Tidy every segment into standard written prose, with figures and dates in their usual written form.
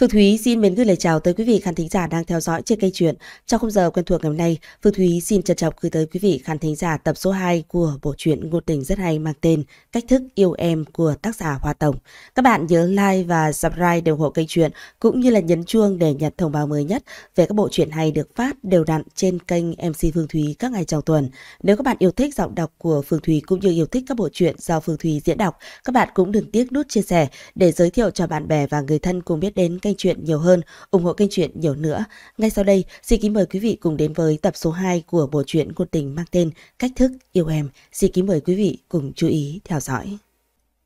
Phương Thúy xin mến gửi lời chào tới quý vị khán thính giả đang theo dõi trên kênh truyện. Trong khung giờ quen thuộc ngày hôm nay, Phương Thúy xin trân trọng gửi tới quý vị khán thính giả tập số 2 của bộ truyện ngôn tình rất hay mang tên Cách thức yêu em của tác giả Hoa Tổng. Các bạn nhớ like và subscribe để ủng hộ kênh truyện cũng như là nhấn chuông để nhận thông báo mới nhất về các bộ truyện hay được phát đều đặn trên kênh MC Phương Thúy các ngày trong tuần. Nếu các bạn yêu thích giọng đọc của Phương Thúy cũng như yêu thích các bộ truyện do Phương Thúy diễn đọc, các bạn cũng đừng tiếc nút chia sẻ để giới thiệu cho bạn bè và người thân cùng biết đến kênh truyện nhiều hơn, ủng hộ kênh truyện nhiều nữa. Ngay sau đây, xin kính mời quý vị cùng đến với tập số 2 của bộ truyện ngôn tình mang tên Cách thức yêu em. Xin kính mời quý vị cùng chú ý theo dõi.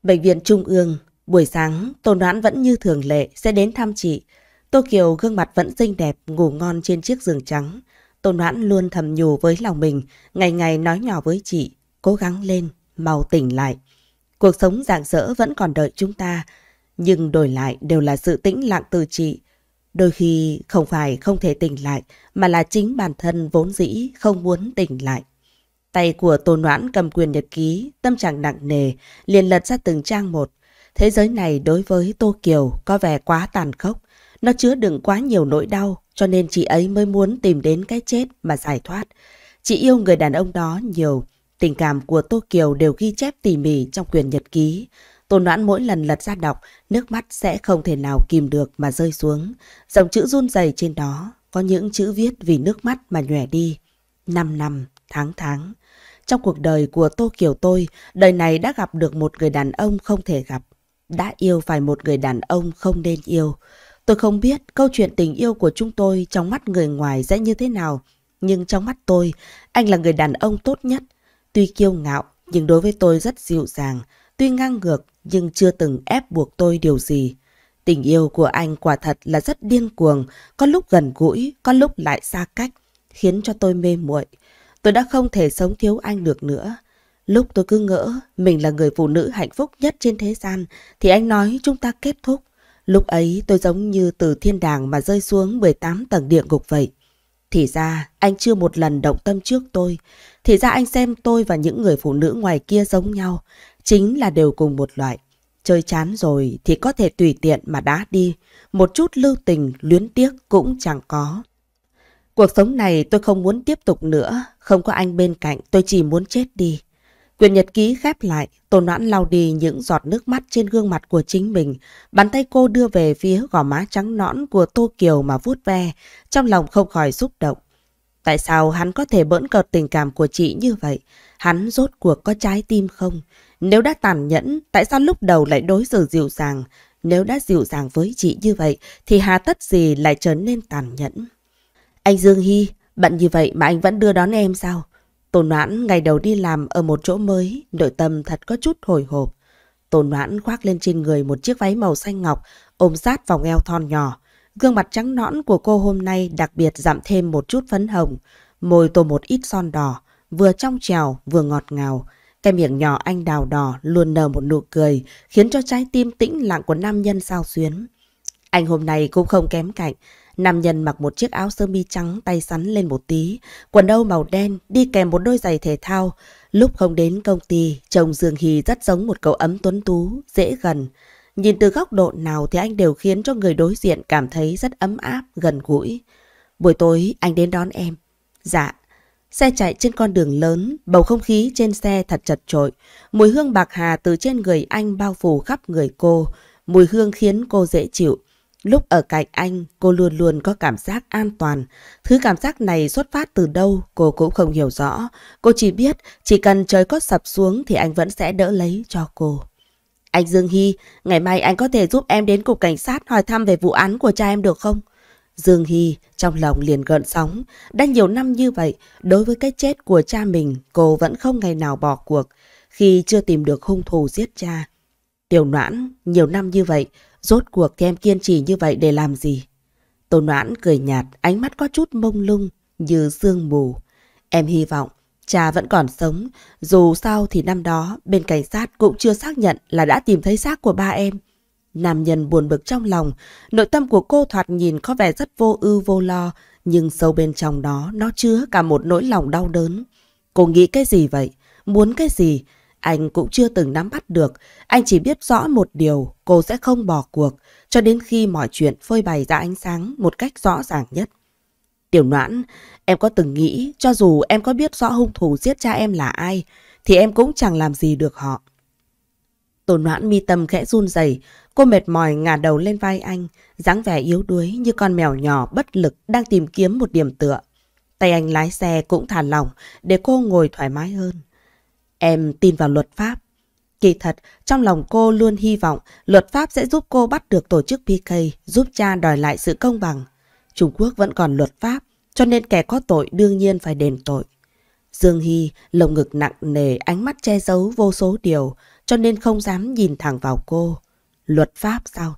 Bệnh viện Trung ương, buổi sáng, Tôn Đoán vẫn như thường lệ sẽ đến thăm chị. Tô Kiều gương mặt vẫn xinh đẹp, ngủ ngon trên chiếc giường trắng. Tôn Đoán luôn thầm nhủ với lòng mình, ngày ngày nói nhỏ với chị, cố gắng lên, mau tỉnh lại. Cuộc sống rạng rỡ vẫn còn đợi chúng ta, nhưng đổi lại đều là sự tĩnh lặng từ chị. Đôi khi không phải không thể tỉnh lại, mà là chính bản thân vốn dĩ không muốn tỉnh lại. Tay của Tô Noãn cầm quyển nhật ký, tâm trạng nặng nề, liền lật ra từng trang một. Thế giới này đối với Tô Kiều có vẻ quá tàn khốc. Nó chứa đựng quá nhiều nỗi đau, cho nên chị ấy mới muốn tìm đến cái chết mà giải thoát. Chị yêu người đàn ông đó nhiều. Tình cảm của Tô Kiều đều ghi chép tỉ mỉ trong quyển nhật ký. Tô Noãn mỗi lần lật ra đọc, nước mắt sẽ không thể nào kìm được mà rơi xuống. Dòng chữ run rẩy trên đó, có những chữ viết vì nước mắt mà nhòe đi. 5 năm, tháng. Trong cuộc đời của Tô Kiều tôi, đời này đã gặp được một người đàn ông không thể gặp. Đã yêu phải một người đàn ông không nên yêu. Tôi không biết câu chuyện tình yêu của chúng tôi trong mắt người ngoài sẽ như thế nào. Nhưng trong mắt tôi, anh là người đàn ông tốt nhất. Tuy kiêu ngạo, nhưng đối với tôi rất dịu dàng. Tuy ngang ngược, nhưng chưa từng ép buộc tôi điều gì. Tình yêu của anh quả thật là rất điên cuồng, có lúc gần gũi, có lúc lại xa cách, khiến cho tôi mê muội. Tôi đã không thể sống thiếu anh được nữa. Lúc tôi cứ ngỡ mình là người phụ nữ hạnh phúc nhất trên thế gian, thì anh nói chúng ta kết thúc. Lúc ấy tôi giống như từ thiên đàng mà rơi xuống 18 tầng địa ngục vậy. Thì ra anh chưa một lần động tâm trước tôi. Thì ra anh xem tôi và những người phụ nữ ngoài kia giống nhau, chính là đều cùng một loại. Chơi chán rồi thì có thể tùy tiện mà đá đi, một chút lưu tình luyến tiếc cũng chẳng có. Cuộc sống này tôi không muốn tiếp tục nữa, không có anh bên cạnh tôi chỉ muốn chết đi. Quyển nhật ký khép lại, Tô Noãn lau đi những giọt nước mắt trên gương mặt của chính mình. Bàn tay cô đưa về phía gò má trắng nõn của Tô Kiều mà vuốt ve, trong lòng không khỏi xúc động. Tại sao hắn có thể bỡn cợt tình cảm của chị như vậy? Hắn rốt cuộc có trái tim không? Nếu đã tàn nhẫn, tại sao lúc đầu lại đối xử dịu dàng? Nếu đã dịu dàng với chị như vậy, thì hà tất gì lại trở nên tàn nhẫn? Anh Dương Hy, bận như vậy mà anh vẫn đưa đón em sao? Tô Noãn ngày đầu đi làm ở một chỗ mới, nội tâm thật có chút hồi hộp. Tô Noãn khoác lên trên người một chiếc váy màu xanh ngọc, ôm sát vòng eo thon nhỏ. Gương mặt trắng nõn của cô hôm nay đặc biệt dặm thêm một chút phấn hồng, môi tô một ít son đỏ, vừa trong trèo vừa ngọt ngào. Cái miệng nhỏ anh đào đỏ luôn nở một nụ cười, khiến cho trái tim tĩnh lặng của nam nhân sao xuyến. Anh hôm nay cũng không kém cạnh. Nam nhân mặc một chiếc áo sơ mi trắng tay sắn lên một tí, quần âu màu đen đi kèm một đôi giày thể thao. Lúc không đến công ty, chồng Dương Hy rất giống một cậu ấm tuấn tú, dễ gần. Nhìn từ góc độ nào thì anh đều khiến cho người đối diện cảm thấy rất ấm áp, gần gũi. Buổi tối anh đến đón em. Dạ. Xe chạy trên con đường lớn, bầu không khí trên xe thật chật chội. Mùi hương bạc hà từ trên người anh bao phủ khắp người cô. Mùi hương khiến cô dễ chịu. Lúc ở cạnh anh, cô luôn luôn có cảm giác an toàn. Thứ cảm giác này xuất phát từ đâu, cô cũng không hiểu rõ. Cô chỉ biết, chỉ cần trời có sập xuống thì anh vẫn sẽ đỡ lấy cho cô. Anh Dương Hy, ngày mai anh có thể giúp em đến cục cảnh sát hỏi thăm về vụ án của cha em được không? Dương Hy trong lòng liền gợn sóng. Đã nhiều năm như vậy, đối với cái chết của cha mình, cô vẫn không ngày nào bỏ cuộc. Khi chưa tìm được hung thủ giết cha, Tiểu Noãn, nhiều năm như vậy, rốt cuộc thì em kiên trì như vậy để làm gì? Tô Noãn cười nhạt, ánh mắt có chút mông lung như sương mù. Em hy vọng cha vẫn còn sống, dù sao thì năm đó bên cảnh sát cũng chưa xác nhận là đã tìm thấy xác của ba em. Nam nhân buồn bực trong lòng, nội tâm của cô thoạt nhìn có vẻ rất vô ưu vô lo, nhưng sâu bên trong đó nó chứa cả một nỗi lòng đau đớn. Cô nghĩ cái gì vậy? Muốn cái gì? Anh cũng chưa từng nắm bắt được, anh chỉ biết rõ một điều, cô sẽ không bỏ cuộc, cho đến khi mọi chuyện phơi bày ra ánh sáng một cách rõ ràng nhất. Tiểu Noãn, em có từng nghĩ cho dù em có biết rõ hung thủ giết cha em là ai, thì em cũng chẳng làm gì được họ. Tô Noãn mi tâm khẽ run rẩy, cô mệt mỏi ngả đầu lên vai anh, dáng vẻ yếu đuối như con mèo nhỏ bất lực đang tìm kiếm một điểm tựa. Tay anh lái xe cũng thả lỏng để cô ngồi thoải mái hơn. Em tin vào luật pháp. Kỳ thật, trong lòng cô luôn hy vọng luật pháp sẽ giúp cô bắt được tổ chức PK, giúp cha đòi lại sự công bằng. Trung Quốc vẫn còn luật pháp, cho nên kẻ có tội đương nhiên phải đền tội. Dương Hy, lồng ngực nặng nề, ánh mắt che giấu vô số điều, cho nên không dám nhìn thẳng vào cô. Luật pháp sao?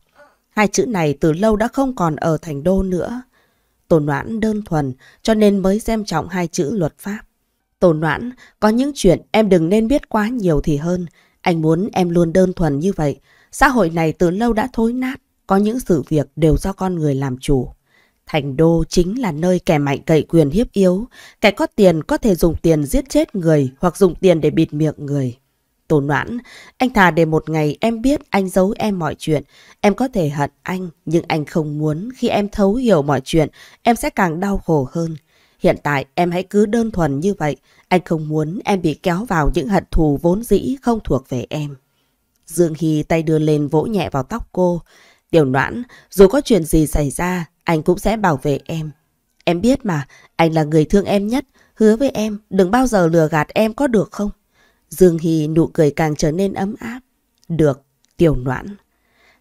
Hai chữ này từ lâu đã không còn ở thành đô nữa. Tô Noãn đơn thuần, cho nên mới xem trọng hai chữ luật pháp. Tô Noãn, có những chuyện em đừng nên biết quá nhiều thì hơn. Anh muốn em luôn đơn thuần như vậy. Xã hội này từ lâu đã thối nát, có những sự việc đều do con người làm chủ. Thành đô chính là nơi kẻ mạnh cậy quyền hiếp yếu, kẻ có tiền có thể dùng tiền giết chết người hoặc dùng tiền để bịt miệng người. Tô Noãn, anh thà để một ngày em biết anh giấu em mọi chuyện, em có thể hận anh, nhưng anh không muốn khi em thấu hiểu mọi chuyện, em sẽ càng đau khổ hơn. Hiện tại em hãy cứ đơn thuần như vậy, anh không muốn em bị kéo vào những hận thù vốn dĩ không thuộc về em. Dương Hy tay đưa lên vỗ nhẹ vào tóc cô. Tiểu Noãn, dù có chuyện gì xảy ra, anh cũng sẽ bảo vệ em. Em biết mà, anh là người thương em nhất, hứa với em, đừng bao giờ lừa gạt em có được không? Dương Hy nụ cười càng trở nên ấm áp. Được, Tiểu Noãn.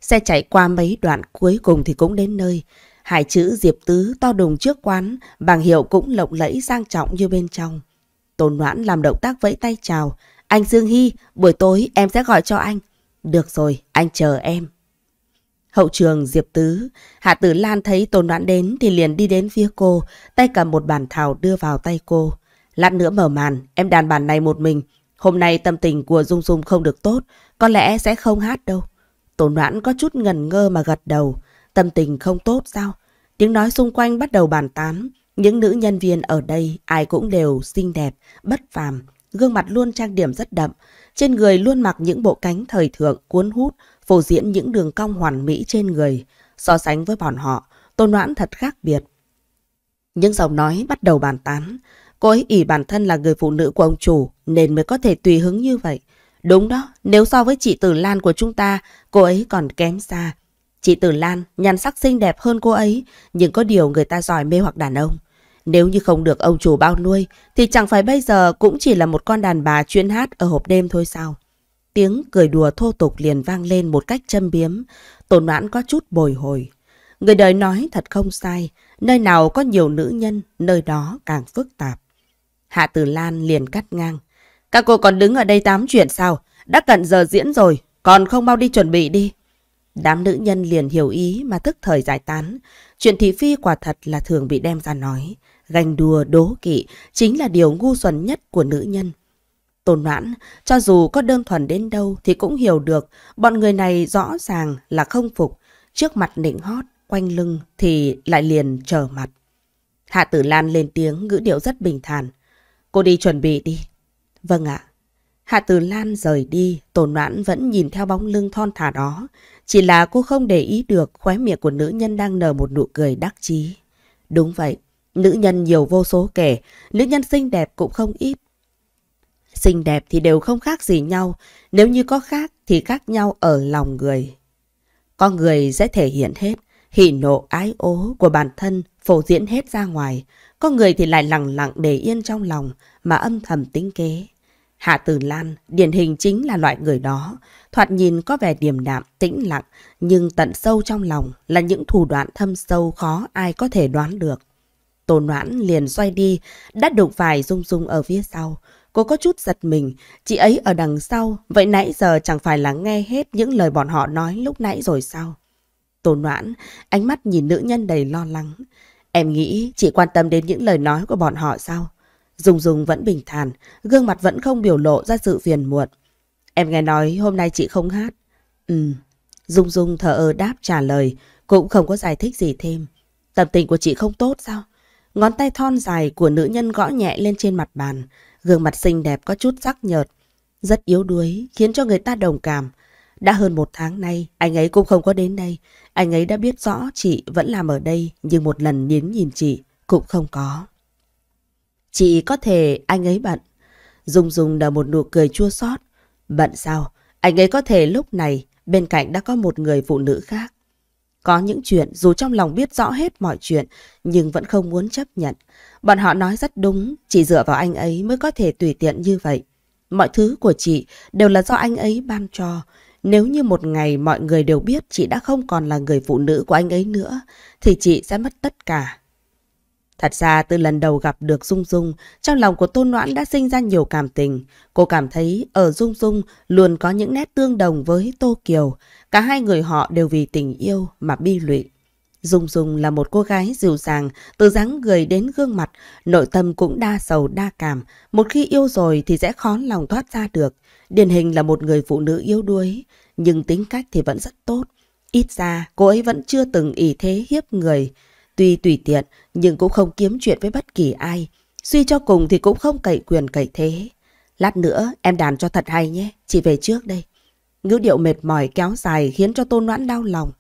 Xe chạy qua mấy đoạn cuối cùng thì cũng đến nơi. Hai chữ Diệp Tứ to đùng trước quán, bảng hiệu cũng lộng lẫy sang trọng như bên trong. Tô Noãn làm động tác vẫy tay chào. Anh Dương Hy, buổi tối em sẽ gọi cho anh. Được rồi, anh chờ em. Hậu trường Diệp Tứ, Hạ Tử Lan thấy Tô Noãn đến thì liền đi đến phía cô, tay cầm một bản thảo đưa vào tay cô. Lát nữa mở màn, em đàn bản này một mình. Hôm nay tâm tình của Dung Dung không được tốt, có lẽ sẽ không hát đâu. Tô Noãn có chút ngần ngơ mà gật đầu. Tâm tình không tốt sao? Tiếng nói xung quanh bắt đầu bàn tán. Những nữ nhân viên ở đây ai cũng đều xinh đẹp, bất phàm. Gương mặt luôn trang điểm rất đậm. Trên người luôn mặc những bộ cánh thời thượng cuốn hút, phô diễn những đường cong hoàn mỹ trên người. So sánh với bọn họ, Tô Noãn thật khác biệt. Những giọng nói bắt đầu bàn tán. Cô ấy ỷ bản thân là người phụ nữ của ông chủ nên mới có thể tùy hứng như vậy. Đúng đó, nếu so với chị Tử Lan của chúng ta, cô ấy còn kém xa. Chị Tử Lan nhan sắc xinh đẹp hơn cô ấy, nhưng có điều người ta giỏi mê hoặc đàn ông. Nếu như không được ông chủ bao nuôi, thì chẳng phải bây giờ cũng chỉ là một con đàn bà chuyên hát ở hộp đêm thôi sao? Tiếng cười đùa thô tục liền vang lên một cách châm biếm. Tô Noãn có chút bồi hồi. Người đời nói thật không sai, nơi nào có nhiều nữ nhân, nơi đó càng phức tạp. Hạ Tử Lan liền cắt ngang. Các cô còn đứng ở đây tám chuyện sao? Đã cận giờ diễn rồi, còn không mau đi chuẩn bị đi. Đám nữ nhân liền hiểu ý mà tức thời giải tán. Chuyện thị phi quả thật là thường bị đem ra nói. Ganh đùa đố kỵ chính là điều ngu xuẩn nhất của nữ nhân. Tô Noãn, cho dù có đơn thuần đến đâu thì cũng hiểu được bọn người này rõ ràng là không phục. Trước mặt nịnh hót, quanh lưng thì lại liền trở mặt. Hạ Tử Lan lên tiếng ngữ điệu rất bình thản. Cô đi chuẩn bị đi. Vâng ạ. Hạ Tử Lan rời đi, Tô Noãn vẫn nhìn theo bóng lưng thon thả đó. Chỉ là cô không để ý được khóe miệng của nữ nhân đang nở một nụ cười đắc chí. Đúng vậy, nữ nhân nhiều vô số kể, nữ nhân xinh đẹp cũng không ít. Xinh đẹp thì đều không khác gì nhau, nếu như có khác thì khác nhau ở lòng người. Con người sẽ thể hiện hết, hỉ nộ ái ố của bản thân, phổ diễn hết ra ngoài. Có người thì lại lặng lặng để yên trong lòng mà âm thầm tính kế. Hạ Tử Lan, điển hình chính là loại người đó, thoạt nhìn có vẻ điềm đạm, tĩnh lặng, nhưng tận sâu trong lòng là những thủ đoạn thâm sâu khó ai có thể đoán được. Tô Noãn liền xoay đi, đã đụng phải Dung Dung ở phía sau. Cô có chút giật mình, chị ấy ở đằng sau, vậy nãy giờ chẳng phải là nghe hết những lời bọn họ nói lúc nãy rồi sao? Tô Noãn, ánh mắt nhìn nữ nhân đầy lo lắng. Em nghĩ chị quan tâm đến những lời nói của bọn họ sao? Dung Dung vẫn bình thản, gương mặt vẫn không biểu lộ ra sự phiền muộn. Em nghe nói hôm nay chị không hát. Dung Dung thờ ơ đáp trả lời, cũng không có giải thích gì thêm. Tâm tình của chị không tốt sao? Ngón tay thon dài của nữ nhân gõ nhẹ lên trên mặt bàn, gương mặt xinh đẹp có chút sắc nhợt. rất yếu đuối, khiến cho người ta đồng cảm. Đã hơn một tháng nay, anh ấy cũng không có đến đây. Anh ấy đã biết rõ chị vẫn làm ở đây, nhưng một lần đến nhìn chị cũng không có. Chị có thể anh ấy bận. Dung Dung nở một nụ cười chua xót. Bận sao? Anh ấy có thể lúc này bên cạnh đã có một người phụ nữ khác. Có những chuyện dù trong lòng biết rõ hết mọi chuyện nhưng vẫn không muốn chấp nhận. Bọn họ nói rất đúng, chỉ dựa vào anh ấy mới có thể tùy tiện như vậy. Mọi thứ của chị đều là do anh ấy ban cho. Nếu như một ngày mọi người đều biết chị đã không còn là người phụ nữ của anh ấy nữa thì chị sẽ mất tất cả. Thật ra từ lần đầu gặp được Dung Dung, trong lòng của Tôn Noãn đã sinh ra nhiều cảm tình. Cô cảm thấy ở Dung Dung luôn có những nét tương đồng với Tô Kiều. Cả hai người họ đều vì tình yêu mà bi lụy. Dung Dung là một cô gái dịu dàng, từ dáng người đến gương mặt, nội tâm cũng đa sầu đa cảm. Một khi yêu rồi thì sẽ khó lòng thoát ra được. Điển hình là một người phụ nữ yếu đuối, nhưng tính cách thì vẫn rất tốt. Ít ra cô ấy vẫn chưa từng ỷ thế hiếp người. Tuy tùy tiện nhưng cũng không kiếm chuyện với bất kỳ ai. Suy cho cùng thì cũng không cậy quyền cậy thế. Lát nữa em đàn cho thật hay nhé, chị về trước đây. Ngữ điệu mệt mỏi kéo dài khiến cho Tôn Noãn đau lòng.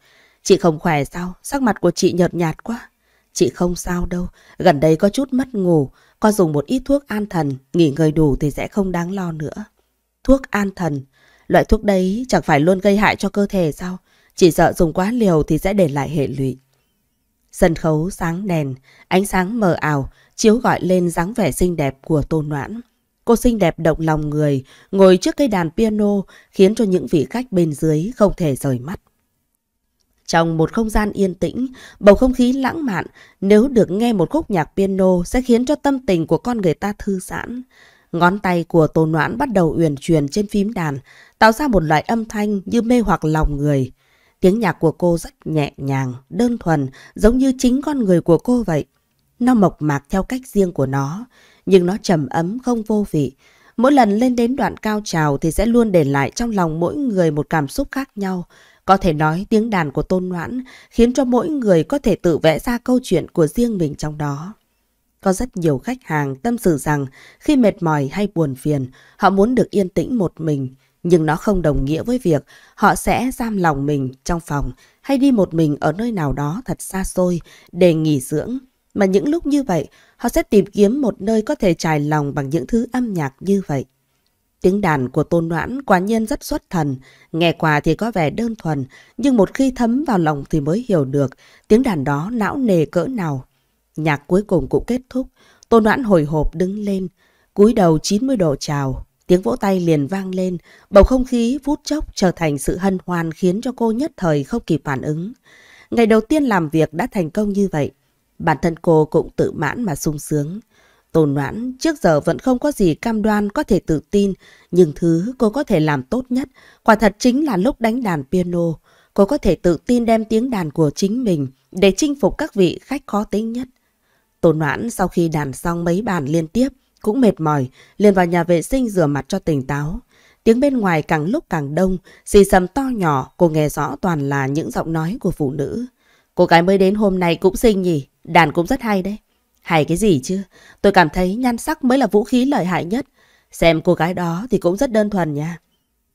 Chị không khỏe sao? Sắc mặt của chị nhợt nhạt quá. Chị không sao đâu, gần đây có chút mất ngủ. Con dùng một ít thuốc an thần, nghỉ ngơi đủ thì sẽ không đáng lo nữa. Thuốc an thần? Loại thuốc đấy chẳng phải luôn gây hại cho cơ thể sao? Chị sợ dùng quá liều thì sẽ để lại hệ lụy. Sân khấu sáng đèn, ánh sáng mờ ảo, chiếu gọi lên dáng vẻ xinh đẹp của Tô Noãn. Cô xinh đẹp động lòng người, ngồi trước cây đàn piano khiến cho những vị khách bên dưới không thể rời mắt. Trong một không gian yên tĩnh, bầu không khí lãng mạn, nếu được nghe một khúc nhạc piano sẽ khiến cho tâm tình của con người ta thư giãn. Ngón tay của Tô Noãn bắt đầu uyển chuyển trên phím đàn, tạo ra một loại âm thanh như mê hoặc lòng người. Tiếng nhạc của cô rất nhẹ nhàng, đơn thuần, giống như chính con người của cô vậy. Nó mộc mạc theo cách riêng của nó, nhưng nó trầm ấm không vô vị. Mỗi lần lên đến đoạn cao trào thì sẽ luôn để lại trong lòng mỗi người một cảm xúc khác nhau. Có thể nói tiếng đàn của Tôn Noãn khiến cho mỗi người có thể tự vẽ ra câu chuyện của riêng mình trong đó. Có rất nhiều khách hàng tâm sự rằng khi mệt mỏi hay buồn phiền, họ muốn được yên tĩnh một mình. Nhưng nó không đồng nghĩa với việc họ sẽ giam lòng mình trong phòng hay đi một mình ở nơi nào đó thật xa xôi để nghỉ dưỡng. Mà những lúc như vậy, họ sẽ tìm kiếm một nơi có thể trải lòng bằng những thứ âm nhạc như vậy. Tiếng đàn của Tôn Noãn quả nhiên rất xuất thần. Nghe qua thì có vẻ đơn thuần, nhưng một khi thấm vào lòng thì mới hiểu được tiếng đàn đó não nề cỡ nào. Nhạc cuối cùng cũng kết thúc. Tôn Noãn hồi hộp đứng lên, cúi đầu 90 độ chào. Tiếng vỗ tay liền vang lên, bầu không khí phút chốc trở thành sự hân hoan khiến cho cô nhất thời không kịp phản ứng. Ngày đầu tiên làm việc đã thành công như vậy, bản thân cô cũng tự mãn mà sung sướng. Tôn Noãn trước giờ vẫn không có gì cam đoan có thể tự tin, nhưng thứ cô có thể làm tốt nhất, quả thật chính là lúc đánh đàn piano. Cô có thể tự tin đem tiếng đàn của chính mình để chinh phục các vị khách khó tính nhất. Tôn Noãn sau khi đàn xong mấy bàn liên tiếp, cũng mệt mỏi, liền vào nhà vệ sinh rửa mặt cho tỉnh táo. Tiếng bên ngoài càng lúc càng đông, xì xầm to nhỏ, cô nghe rõ toàn là những giọng nói của phụ nữ. Cô gái mới đến hôm nay cũng xinh nhỉ, đàn cũng rất hay đấy. Hay cái gì chứ, tôi cảm thấy nhan sắc mới là vũ khí lợi hại nhất. Xem cô gái đó thì cũng rất đơn thuần nha.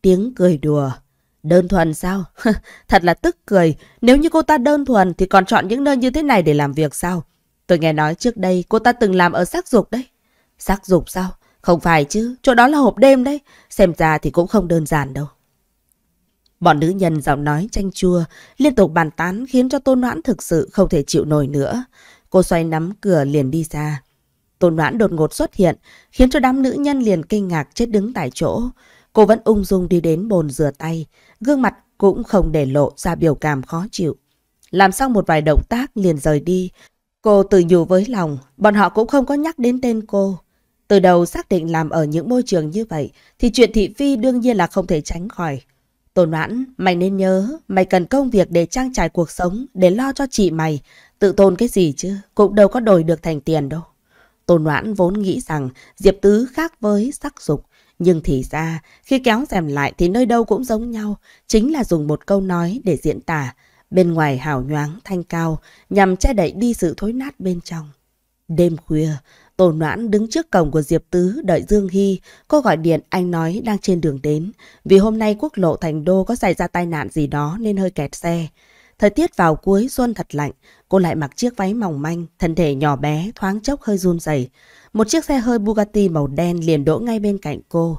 Tiếng cười đùa. Đơn thuần sao? Thật là tức cười, nếu như cô ta đơn thuần thì còn chọn những nơi như thế này để làm việc sao? Tôi nghe nói trước đây cô ta từng làm ở sắc dục đấy. Sắc dục sao? Không phải chứ, chỗ đó là hộp đêm đấy. Xem ra thì cũng không đơn giản đâu. Bọn nữ nhân giọng nói chanh chua, liên tục bàn tán khiến cho Tôn Noãn thực sự không thể chịu nổi nữa. Cô xoay nắm cửa liền đi ra. Tôn Noãn đột ngột xuất hiện, khiến cho đám nữ nhân liền kinh ngạc chết đứng tại chỗ. Cô vẫn ung dung đi đến bồn rửa tay, gương mặt cũng không để lộ ra biểu cảm khó chịu. Làm xong một vài động tác liền rời đi. Cô tự nhủ với lòng, bọn họ cũng không có nhắc đến tên cô. Từ đầu xác định làm ở những môi trường như vậy thì chuyện thị phi đương nhiên là không thể tránh khỏi. Tôn Noãn, mày nên nhớ, mày cần công việc để trang trải cuộc sống, để lo cho chị mày. Tự tôn cái gì chứ, cũng đâu có đổi được thành tiền đâu. Tôn Noãn vốn nghĩ rằng Diệp Tứ khác với sắc dục, nhưng thì ra khi kéo rèm lại thì nơi đâu cũng giống nhau, chính là dùng một câu nói để diễn tả. Bên ngoài hào nhoáng thanh cao nhằm che đậy đi sự thối nát bên trong. Đêm khuya, Tô Noãn đứng trước cổng của Diệp Tứ đợi Dương Hy. Cô gọi điện, anh nói đang trên đường đến. Vì hôm nay quốc lộ Thành Đô có xảy ra tai nạn gì đó nên hơi kẹt xe. Thời tiết vào cuối xuân thật lạnh, cô lại mặc chiếc váy mỏng manh, thân thể nhỏ bé, thoáng chốc hơi run rẩy. Một chiếc xe hơi Bugatti màu đen liền đỗ ngay bên cạnh cô.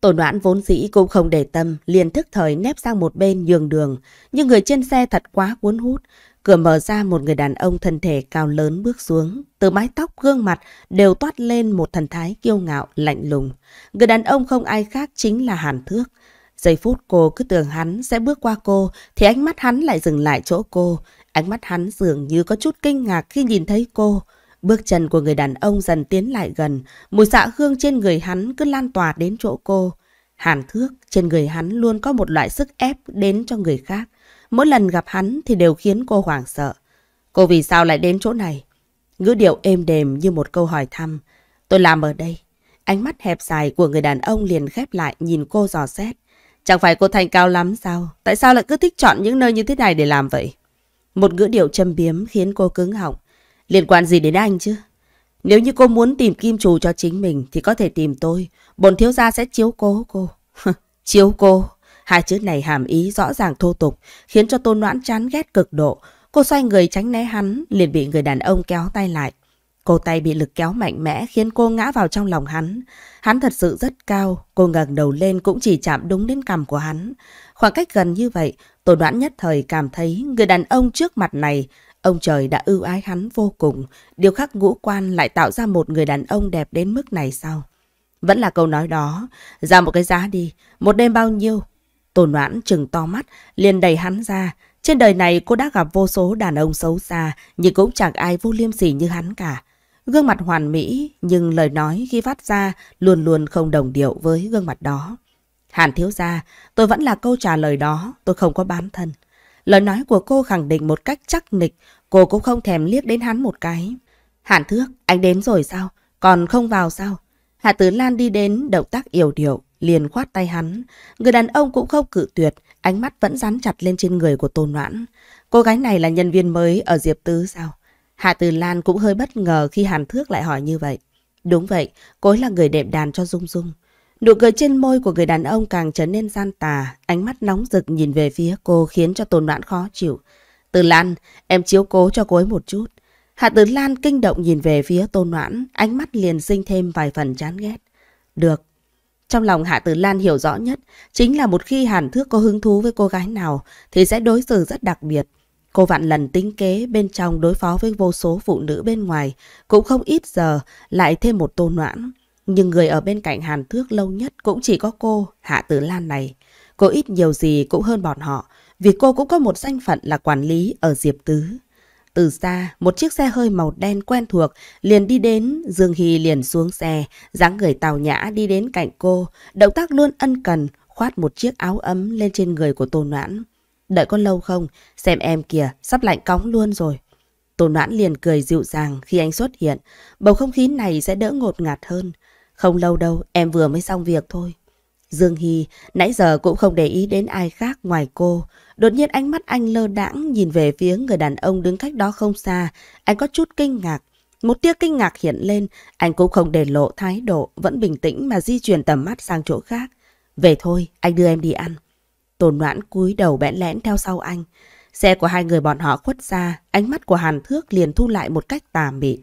Tô Noãn vốn dĩ cũng không để tâm, liền thức thời nép sang một bên nhường đường. Nhưng người trên xe thật quá cuốn hút. Cửa mở ra, một người đàn ông thân thể cao lớn bước xuống. Từ mái tóc, gương mặt đều toát lên một thần thái kiêu ngạo, lạnh lùng. Người đàn ông không ai khác chính là Hàn Thước. Giây phút cô cứ tưởng hắn sẽ bước qua cô, thì ánh mắt hắn lại dừng lại chỗ cô. Ánh mắt hắn dường như có chút kinh ngạc khi nhìn thấy cô. Bước chân của người đàn ông dần tiến lại gần, mùi xạ hương trên người hắn cứ lan tỏa đến chỗ cô. Hàn Thước, trên người hắn luôn có một loại sức ép đến cho người khác. Mỗi lần gặp hắn thì đều khiến cô hoảng sợ. Cô vì sao lại đến chỗ này? Ngữ điệu êm đềm như một câu hỏi thăm. Tôi làm ở đây. Ánh mắt hẹp dài của người đàn ông liền khép lại, nhìn cô dò xét. Chẳng phải cô thành cao lắm sao? Tại sao lại cứ thích chọn những nơi như thế này để làm vậy? Một ngữ điệu châm biếm khiến cô cứng họng. Liên quan gì đến anh chứ? Nếu như cô muốn tìm kim chủ cho chính mình thì có thể tìm tôi. Bổn thiếu gia sẽ chiếu cố cô. Chiếu cô? Hai chữ này hàm ý rõ ràng thô tục, khiến cho Tô Noãn chán ghét cực độ. Cô xoay người tránh né hắn, liền bị người đàn ông kéo tay lại. Cô tay bị lực kéo mạnh mẽ khiến cô ngã vào trong lòng hắn. Hắn thật sự rất cao, cô ngẩng đầu lên cũng chỉ chạm đúng đến cằm của hắn. Khoảng cách gần như vậy, Tô Noãn nhất thời cảm thấy người đàn ông trước mặt này, ông trời đã ưu ái hắn vô cùng. Điều khắc ngũ quan lại tạo ra một người đàn ông đẹp đến mức này sao? Vẫn là câu nói đó, ra một cái giá đi, một đêm bao nhiêu? Tô Noãn trừng to mắt, liền đẩy hắn ra. Trên đời này cô đã gặp vô số đàn ông xấu xa, nhưng cũng chẳng ai vô liêm sỉ như hắn cả. Gương mặt hoàn mỹ, nhưng lời nói khi phát ra luôn luôn không đồng điệu với gương mặt đó. Hàn thiếu gia, tôi vẫn là câu trả lời đó, tôi không có bán thân. Lời nói của cô khẳng định một cách chắc nịch, cô cũng không thèm liếc đến hắn một cái. Hàn Thước, anh đến rồi sao? Còn không vào sao? Hạ Tử Lan đi đến, động tác yểu điệu, liền khoát tay hắn. Người đàn ông cũng không cự tuyệt, ánh mắt vẫn dán chặt lên trên người của Tô Noãn. Cô gái này là nhân viên mới ở Diệp Tứ sao? Hạ Tử Lan cũng hơi bất ngờ khi Hàn Thước lại hỏi như vậy. Đúng vậy, cô ấy là người đệm đàn cho Dung Dung. Nụ cười trên môi của người đàn ông càng trở nên gian tà, ánh mắt nóng rực nhìn về phía cô khiến cho Tô Noãn khó chịu. Tử Lan, em chiếu cố cho cô ấy một chút. Hạ Tử Lan kinh động nhìn về phía Tô Noãn, ánh mắt liền sinh thêm vài phần chán ghét. Được. Trong lòng Hạ Tử Lan hiểu rõ nhất chính là một khi Hàn Thước có hứng thú với cô gái nào thì sẽ đối xử rất đặc biệt. Cô vạn lần tính kế bên trong đối phó với vô số phụ nữ bên ngoài, cũng không ít giờ lại thêm một Tô Noãn. Nhưng người ở bên cạnh Hàn Thước lâu nhất cũng chỉ có cô, Hạ Tử Lan này. Cô ít nhiều gì cũng hơn bọn họ, vì cô cũng có một danh phận là quản lý ở Diệp Tứ. Từ xa, một chiếc xe hơi màu đen quen thuộc liền đi đến. Dương Hy liền xuống xe, dáng người tào nhã đi đến cạnh cô, động tác luôn ân cần, khoát một chiếc áo ấm lên trên người của Tô Noãn. Đợi có lâu không? Xem em kìa, sắp lạnh cóng luôn rồi. Tô Noãn liền cười dịu dàng khi anh xuất hiện, bầu không khí này sẽ đỡ ngột ngạt hơn. Không lâu đâu, em vừa mới xong việc thôi. Dương Hy nãy giờ cũng không để ý đến ai khác ngoài cô. Đột nhiên ánh mắt anh lơ đãng nhìn về phía người đàn ông đứng cách đó không xa. Anh có chút kinh ngạc. Một tia kinh ngạc hiện lên, anh cũng không để lộ thái độ, vẫn bình tĩnh mà di chuyển tầm mắt sang chỗ khác. Về thôi, anh đưa em đi ăn. Tô Noãn cúi đầu bẽn lẽn theo sau anh. Xe của hai người bọn họ khuất xa, ánh mắt của Hàn Thước liền thu lại một cách tà mị.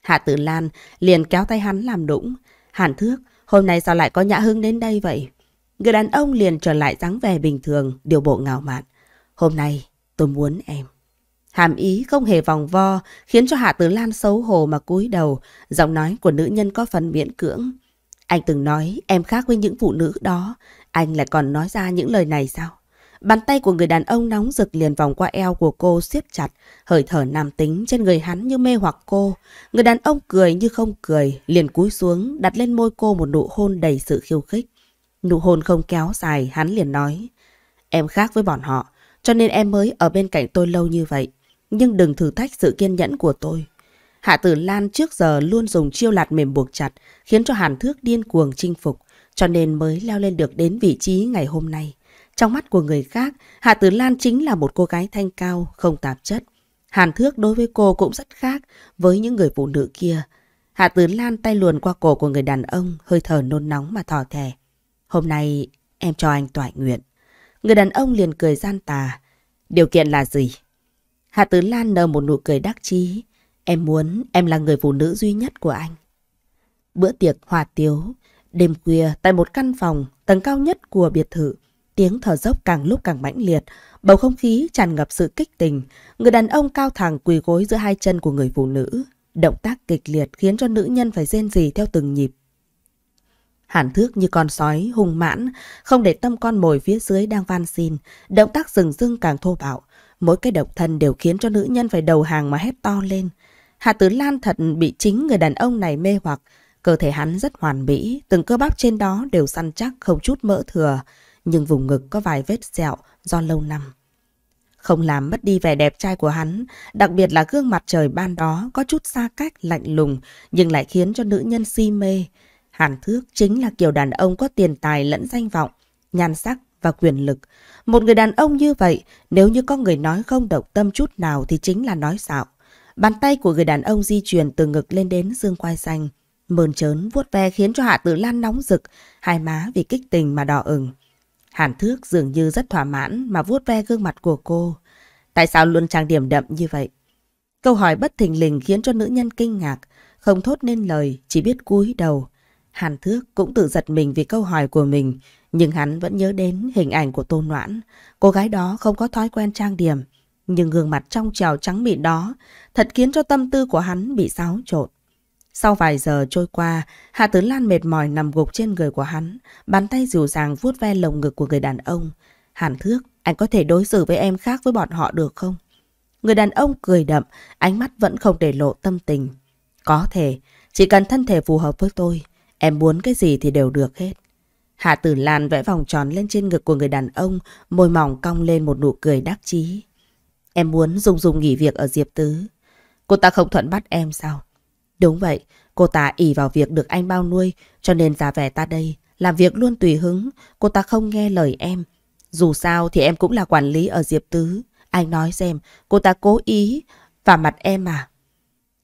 Hạ Tử Lan liền kéo tay hắn làm đũng. Hàn Thước, hôm nay sao lại có nhã hứng đến đây vậy? Người đàn ông liền trở lại dáng vẻ bình thường, điều bộ ngạo mạn. Hôm nay, tôi muốn em. Hàm ý không hề vòng vo, khiến cho Hạ Tử Lan xấu hổ mà cúi đầu. Giọng nói của nữ nhân có phần miễn cưỡng. Anh từng nói em khác với những phụ nữ đó. Anh lại còn nói ra những lời này sao? Bàn tay của người đàn ông nóng rực liền vòng qua eo của cô siết chặt. Hơi thở nam tính trên người hắn như mê hoặc cô. Người đàn ông cười như không cười, liền cúi xuống đặt lên môi cô một nụ hôn đầy sự khiêu khích. Nụ hôn không kéo dài, hắn liền nói. Em khác với bọn họ, cho nên em mới ở bên cạnh tôi lâu như vậy. Nhưng đừng thử thách sự kiên nhẫn của tôi. Hạ Tử Lan trước giờ luôn dùng chiêu lạt mềm buộc chặt, khiến cho Hàn Thước điên cuồng chinh phục, cho nên mới leo lên được đến vị trí ngày hôm nay. Trong mắt của người khác, Hạ Tử Lan chính là một cô gái thanh cao, không tạp chất. Hàn Thước đối với cô cũng rất khác với những người phụ nữ kia. Hạ Tử Lan tay luồn qua cổ của người đàn ông, hơi thở nôn nóng mà thỏ thẻ. Hôm nay em cho anh toại nguyện. Người đàn ông liền cười gian tà. Điều kiện là gì? Hạ Tử Lan nở một nụ cười đắc chí. Em muốn em là người phụ nữ duy nhất của anh. Bữa tiệc Hòa Tiếu, đêm khuya tại một căn phòng, tầng cao nhất của biệt thự. Tiếng thở dốc càng lúc càng mãnh liệt, bầu không khí tràn ngập sự kích tình. Người đàn ông cao thẳng quỳ gối giữa hai chân của người phụ nữ. Động tác kịch liệt khiến cho nữ nhân phải rên rỉ theo từng nhịp. Hàn Thước như con sói, hung mãn, không để tâm con mồi phía dưới đang van xin. Động tác rừng rưng càng thô bạo. Mỗi cái động thân đều khiến cho nữ nhân phải đầu hàng mà hét to lên. Hạ Tử Lan thật bị chính người đàn ông này mê hoặc. Cơ thể hắn rất hoàn mỹ, từng cơ bắp trên đó đều săn chắc, không chút mỡ thừa. Nhưng vùng ngực có vài vết sẹo do lâu năm. Không làm mất đi vẻ đẹp trai của hắn, đặc biệt là gương mặt trời ban đó có chút xa cách, lạnh lùng, nhưng lại khiến cho nữ nhân si mê. Hàn Thước chính là kiểu đàn ông có tiền tài lẫn danh vọng, nhan sắc và quyền lực. Một người đàn ông như vậy, nếu như có người nói không động tâm chút nào thì chính là nói xạo. Bàn tay của người đàn ông di chuyển từ ngực lên đến xương quai xanh. Mơn trớn vuốt ve khiến cho Hạ Tử Lan nóng rực, hai má vì kích tình mà đỏ ửng. Hàn Thước dường như rất thỏa mãn mà vuốt ve gương mặt của cô. Tại sao luôn trang điểm đậm như vậy? Câu hỏi bất thình lình khiến cho nữ nhân kinh ngạc, không thốt nên lời, chỉ biết cúi đầu. Hàn Thước cũng tự giật mình vì câu hỏi của mình, nhưng hắn vẫn nhớ đến hình ảnh của Tô Noãn. Cô gái đó không có thói quen trang điểm, nhưng gương mặt trong trèo trắng mịn đó thật khiến cho tâm tư của hắn bị xáo trộn. Sau vài giờ trôi qua, Hạ Tử Lan mệt mỏi nằm gục trên người của hắn, bàn tay dịu dàng vuốt ve lồng ngực của người đàn ông. Hàn Thước, anh có thể đối xử với em khác với bọn họ được không? Người đàn ông cười đậm, ánh mắt vẫn không để lộ tâm tình. Có thể, chỉ cần thân thể phù hợp với tôi, em muốn cái gì thì đều được hết. Hạ Tử Lan vẽ vòng tròn lên trên ngực của người đàn ông, môi mỏng cong lên một nụ cười đắc chí. Em muốn Dung Dung nghỉ việc ở Diệp Tứ. Cô ta không thuận bắt em sao? Đúng vậy, cô ta ỷ vào việc được anh bao nuôi, cho nên ra vẻ ta đây, làm việc luôn tùy hứng, cô ta không nghe lời em. Dù sao thì em cũng là quản lý ở Diệp Tứ, anh nói xem, cô ta cố ý vào mặt em à?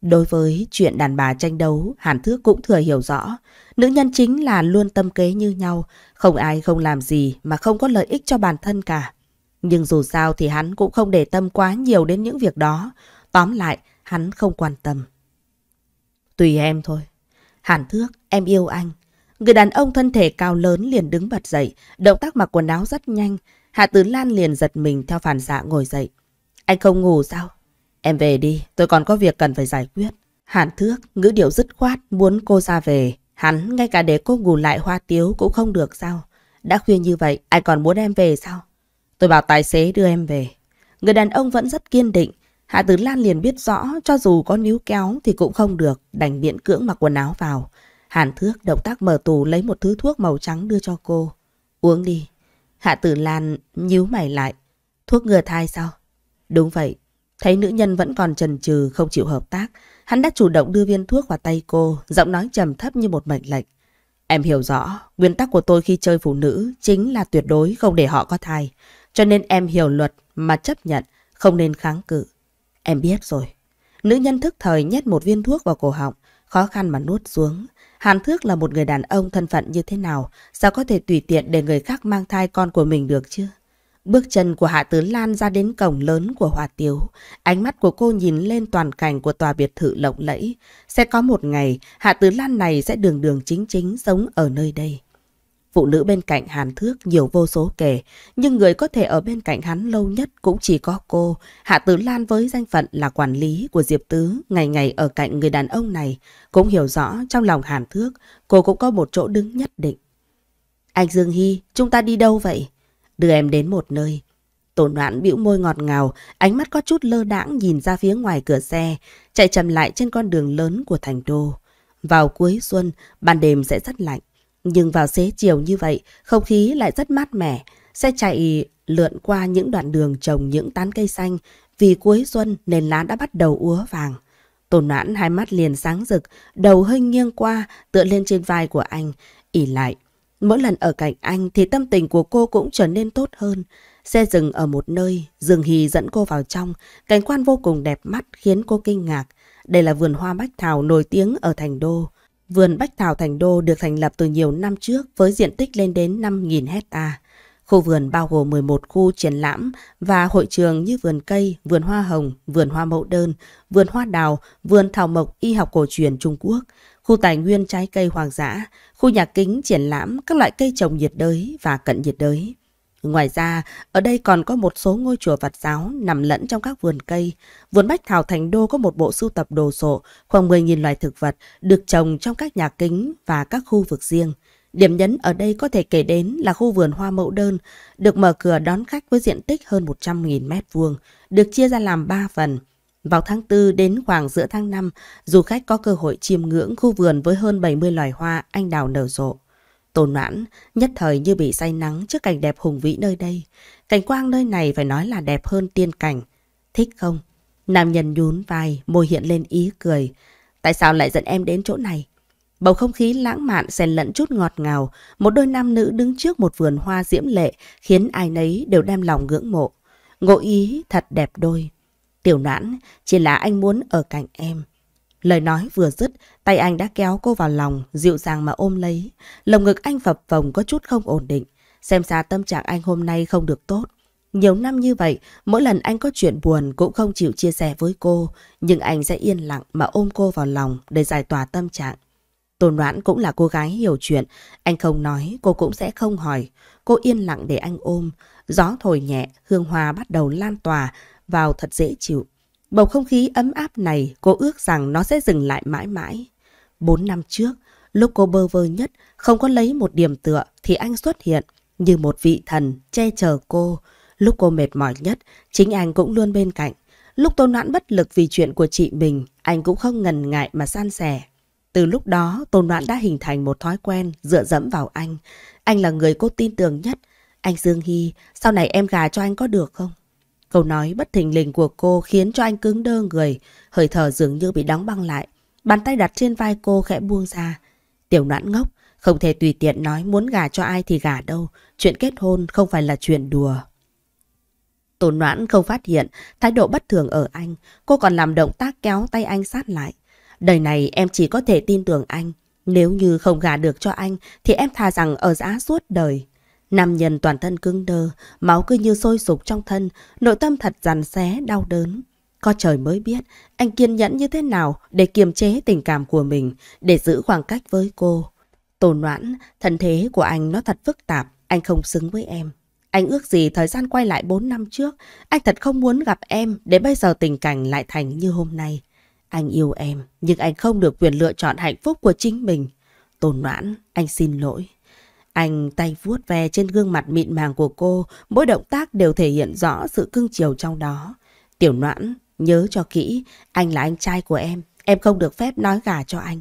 Đối với chuyện đàn bà tranh đấu, Hàn Thước cũng thừa hiểu rõ, nữ nhân chính là luôn tâm kế như nhau, không ai không làm gì mà không có lợi ích cho bản thân cả. Nhưng dù sao thì hắn cũng không để tâm quá nhiều đến những việc đó, tóm lại hắn không quan tâm. Tùy em thôi. Hàn Thước, em yêu anh. Người đàn ông thân thể cao lớn liền đứng bật dậy, động tác mặc quần áo rất nhanh. Hạ Tử Lan liền giật mình theo phản xạ ngồi dậy. Anh không ngủ sao? Em về đi, tôi còn có việc cần phải giải quyết. Hàn Thước, ngữ điệu dứt khoát, muốn cô ra về. Hắn ngay cả để cô ngủ lại Hoa Tiếu cũng không được sao? Đã khuya như vậy, anh còn muốn em về sao? Tôi bảo tài xế đưa em về. Người đàn ông vẫn rất kiên định. Hạ Tử Lan liền biết rõ cho dù có níu kéo thì cũng không được, đành miễn cưỡng mặc quần áo vào. Hàn Thước động tác mở tủ lấy một thứ thuốc màu trắng đưa cho cô. Uống đi. Hạ Tử Lan nhíu mày lại. Thuốc ngừa thai sao? Đúng vậy. Thấy nữ nhân vẫn còn chần chừ không chịu hợp tác, hắn đã chủ động đưa viên thuốc vào tay cô, giọng nói trầm thấp như một mệnh lệnh. Em hiểu rõ, nguyên tắc của tôi khi chơi phụ nữ chính là tuyệt đối không để họ có thai. Cho nên em hiểu luật mà chấp nhận, không nên kháng cự. Em biết rồi. Nữ nhân thức thời nhét một viên thuốc vào cổ họng, khó khăn mà nuốt xuống. Hàn Thước là một người đàn ông thân phận như thế nào, sao có thể tùy tiện để người khác mang thai con của mình được chứ? Bước chân của Hạ Tử Lan ra đến cổng lớn của Hòa Tiếu, ánh mắt của cô nhìn lên toàn cảnh của tòa biệt thự lộng lẫy. Sẽ có một ngày, Hạ Tử Lan này sẽ đường đường chính chính sống ở nơi đây. Phụ nữ bên cạnh Hàn Thước nhiều vô số kể, nhưng người có thể ở bên cạnh hắn lâu nhất cũng chỉ có cô. Hạ Tử Lan với danh phận là quản lý của Diệp Tứ, ngày ngày ở cạnh người đàn ông này, cũng hiểu rõ trong lòng Hàn Thước, cô cũng có một chỗ đứng nhất định. Anh Dương Hy, chúng ta đi đâu vậy? Đưa em đến một nơi. Tô Noãn bĩu môi ngọt ngào, ánh mắt có chút lơ đãng nhìn ra phía ngoài cửa xe, chạy chậm lại trên con đường lớn của thành đô. Vào cuối xuân, ban đêm sẽ rất lạnh. Nhưng vào xế chiều như vậy, không khí lại rất mát mẻ. Xe chạy lượn qua những đoạn đường trồng những tán cây xanh. Vì cuối xuân nền lá đã bắt đầu úa vàng. Tô Noãn hai mắt liền sáng rực, đầu hơi nghiêng qua, tựa lên trên vai của anh, ỉ lại. Mỗi lần ở cạnh anh thì tâm tình của cô cũng trở nên tốt hơn. Xe dừng ở một nơi, Dương Hy dẫn cô vào trong. Cảnh quan vô cùng đẹp mắt khiến cô kinh ngạc. Đây là vườn hoa Bách Thảo nổi tiếng ở Thành Đô. Vườn Bách Thảo Thành Đô được thành lập từ nhiều năm trước với diện tích lên đến 5.000 hectare. Khu vườn bao gồm 11 khu triển lãm và hội trường như vườn cây, vườn hoa hồng, vườn hoa mẫu đơn, vườn hoa đào, vườn thảo mộc y học cổ truyền Trung Quốc, khu tài nguyên trái cây hoang dã, khu nhà kính triển lãm các loại cây trồng nhiệt đới và cận nhiệt đới. Ngoài ra, ở đây còn có một số ngôi chùa Phật giáo nằm lẫn trong các vườn cây. Vườn Bách Thảo Thành Đô có một bộ sưu tập đồ sộ khoảng 10.000 loài thực vật được trồng trong các nhà kính và các khu vực riêng. Điểm nhấn ở đây có thể kể đến là khu vườn hoa mẫu đơn, được mở cửa đón khách với diện tích hơn 100.000 m2, được chia ra làm 3 phần. Vào tháng 4 đến khoảng giữa tháng 5, du khách có cơ hội chiêm ngưỡng khu vườn với hơn 70 loài hoa anh đào nở rộ. Tô Noãn nhất thời như bị say nắng trước cảnh đẹp hùng vĩ nơi đây. Cảnh quang nơi này phải nói là đẹp hơn tiên cảnh. Thích không? Nam nhân nhún vai, môi hiện lên ý cười. Tại sao lại dẫn em đến chỗ này? Bầu không khí lãng mạn xen lẫn chút ngọt ngào, một đôi nam nữ đứng trước một vườn hoa diễm lệ khiến ai nấy đều đem lòng ngưỡng mộ. Ngộ ý thật đẹp đôi. Tiểu Noãn, chỉ là anh muốn ở cạnh em. Lời nói vừa dứt, tay anh đã kéo cô vào lòng, dịu dàng mà ôm lấy. Lồng ngực anh phập phồng có chút không ổn định. Xem ra tâm trạng anh hôm nay không được tốt. Nhiều năm như vậy, mỗi lần anh có chuyện buồn cũng không chịu chia sẻ với cô. Nhưng anh sẽ yên lặng mà ôm cô vào lòng để giải tỏa tâm trạng. Tô Noãn cũng là cô gái hiểu chuyện. Anh không nói, cô cũng sẽ không hỏi. Cô yên lặng để anh ôm. Gió thổi nhẹ, hương hoa bắt đầu lan tỏa vào thật dễ chịu. Bầu không khí ấm áp này, cô ước rằng nó sẽ dừng lại mãi mãi. 4 năm trước, lúc cô bơ vơ nhất, không có lấy một điểm tựa, thì anh xuất hiện như một vị thần che chở cô. Lúc cô mệt mỏi nhất, chính anh cũng luôn bên cạnh. Lúc Tô Noãn bất lực vì chuyện của chị mình, anh cũng không ngần ngại mà san sẻ. Từ lúc đó, Tô Noãn đã hình thành một thói quen dựa dẫm vào anh. Anh là người cô tin tưởng nhất. Anh Dương Hy, sau này em gả cho anh có được không? Câu nói bất thình lình của cô khiến cho anh cứng đơ người, hơi thở dường như bị đóng băng lại. Bàn tay đặt trên vai cô khẽ buông ra. Tiểu Noãn ngốc, không thể tùy tiện nói muốn gả cho ai thì gả đâu. Chuyện kết hôn không phải là chuyện đùa. Tô Noãn không phát hiện thái độ bất thường ở anh. Cô còn làm động tác kéo tay anh sát lại. Đời này em chỉ có thể tin tưởng anh. Nếu như không gả được cho anh thì em thà rằng ở dã suốt đời. Nam nhân toàn thân cứng đơ, máu cứ như sôi sục trong thân, nội tâm thật giằn xé, đau đớn. Có trời mới biết, anh kiên nhẫn như thế nào để kiềm chế tình cảm của mình, để giữ khoảng cách với cô. Tô Noãn, thân thế của anh nó thật phức tạp, anh không xứng với em. Anh ước gì thời gian quay lại 4 năm trước, anh thật không muốn gặp em để bây giờ tình cảnh lại thành như hôm nay. Anh yêu em, nhưng anh không được quyền lựa chọn hạnh phúc của chính mình. Tô Noãn, anh xin lỗi. Anh tay vuốt ve trên gương mặt mịn màng của cô, mỗi động tác đều thể hiện rõ sự cưng chiều trong đó. Tiểu Noãn, nhớ cho kỹ, anh là anh trai của em không được phép nói gả cho anh.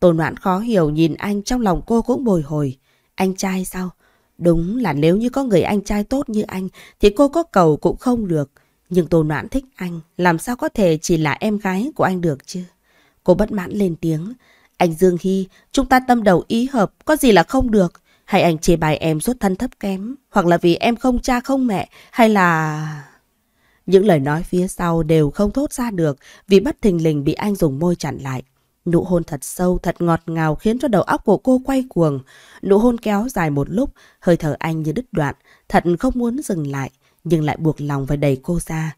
Tô Noãn khó hiểu nhìn anh, trong lòng cô cũng bồi hồi. Anh trai sao? Đúng là nếu như có người anh trai tốt như anh thì cô có cầu cũng không được. Nhưng Tô Noãn thích anh, làm sao có thể chỉ là em gái của anh được chứ? Cô bất mãn lên tiếng. Anh Dương Hy, chúng ta tâm đầu ý hợp, có gì là không được? Hay anh chê bai em xuất thân thấp kém, hoặc là vì em không cha không mẹ, hay là... Những lời nói phía sau đều không thốt ra được vì bất thình lình bị anh dùng môi chặn lại. Nụ hôn thật sâu, thật ngọt ngào khiến cho đầu óc của cô quay cuồng. Nụ hôn kéo dài một lúc, hơi thở anh như đứt đoạn, thật không muốn dừng lại, nhưng lại buộc lòng phải đẩy cô ra.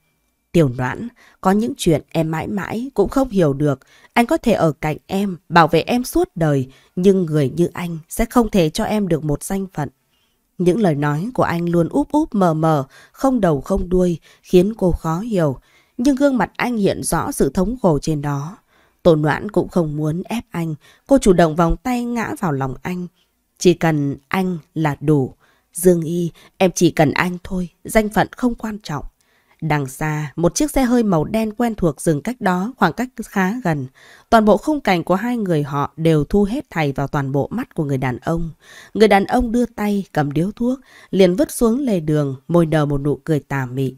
Tiểu Noãn, có những chuyện em mãi mãi cũng không hiểu được. Anh có thể ở cạnh em, bảo vệ em suốt đời, nhưng người như anh sẽ không thể cho em được một danh phận. Những lời nói của anh luôn úp úp mờ mờ, không đầu không đuôi, khiến cô khó hiểu. Nhưng gương mặt anh hiện rõ sự thống khổ trên đó. Tô Noãn cũng không muốn ép anh, cô chủ động vòng tay ngã vào lòng anh. Chỉ cần anh là đủ. Dương Y, em chỉ cần anh thôi, danh phận không quan trọng. Đằng xa, một chiếc xe hơi màu đen quen thuộc dừng cách đó khoảng cách khá gần. Toàn bộ khung cảnh của hai người họ đều thu hết thảy vào toàn bộ mắt của người đàn ông. Người đàn ông đưa tay cầm điếu thuốc, liền vứt xuống lề đường, môi nở một nụ cười tà mị.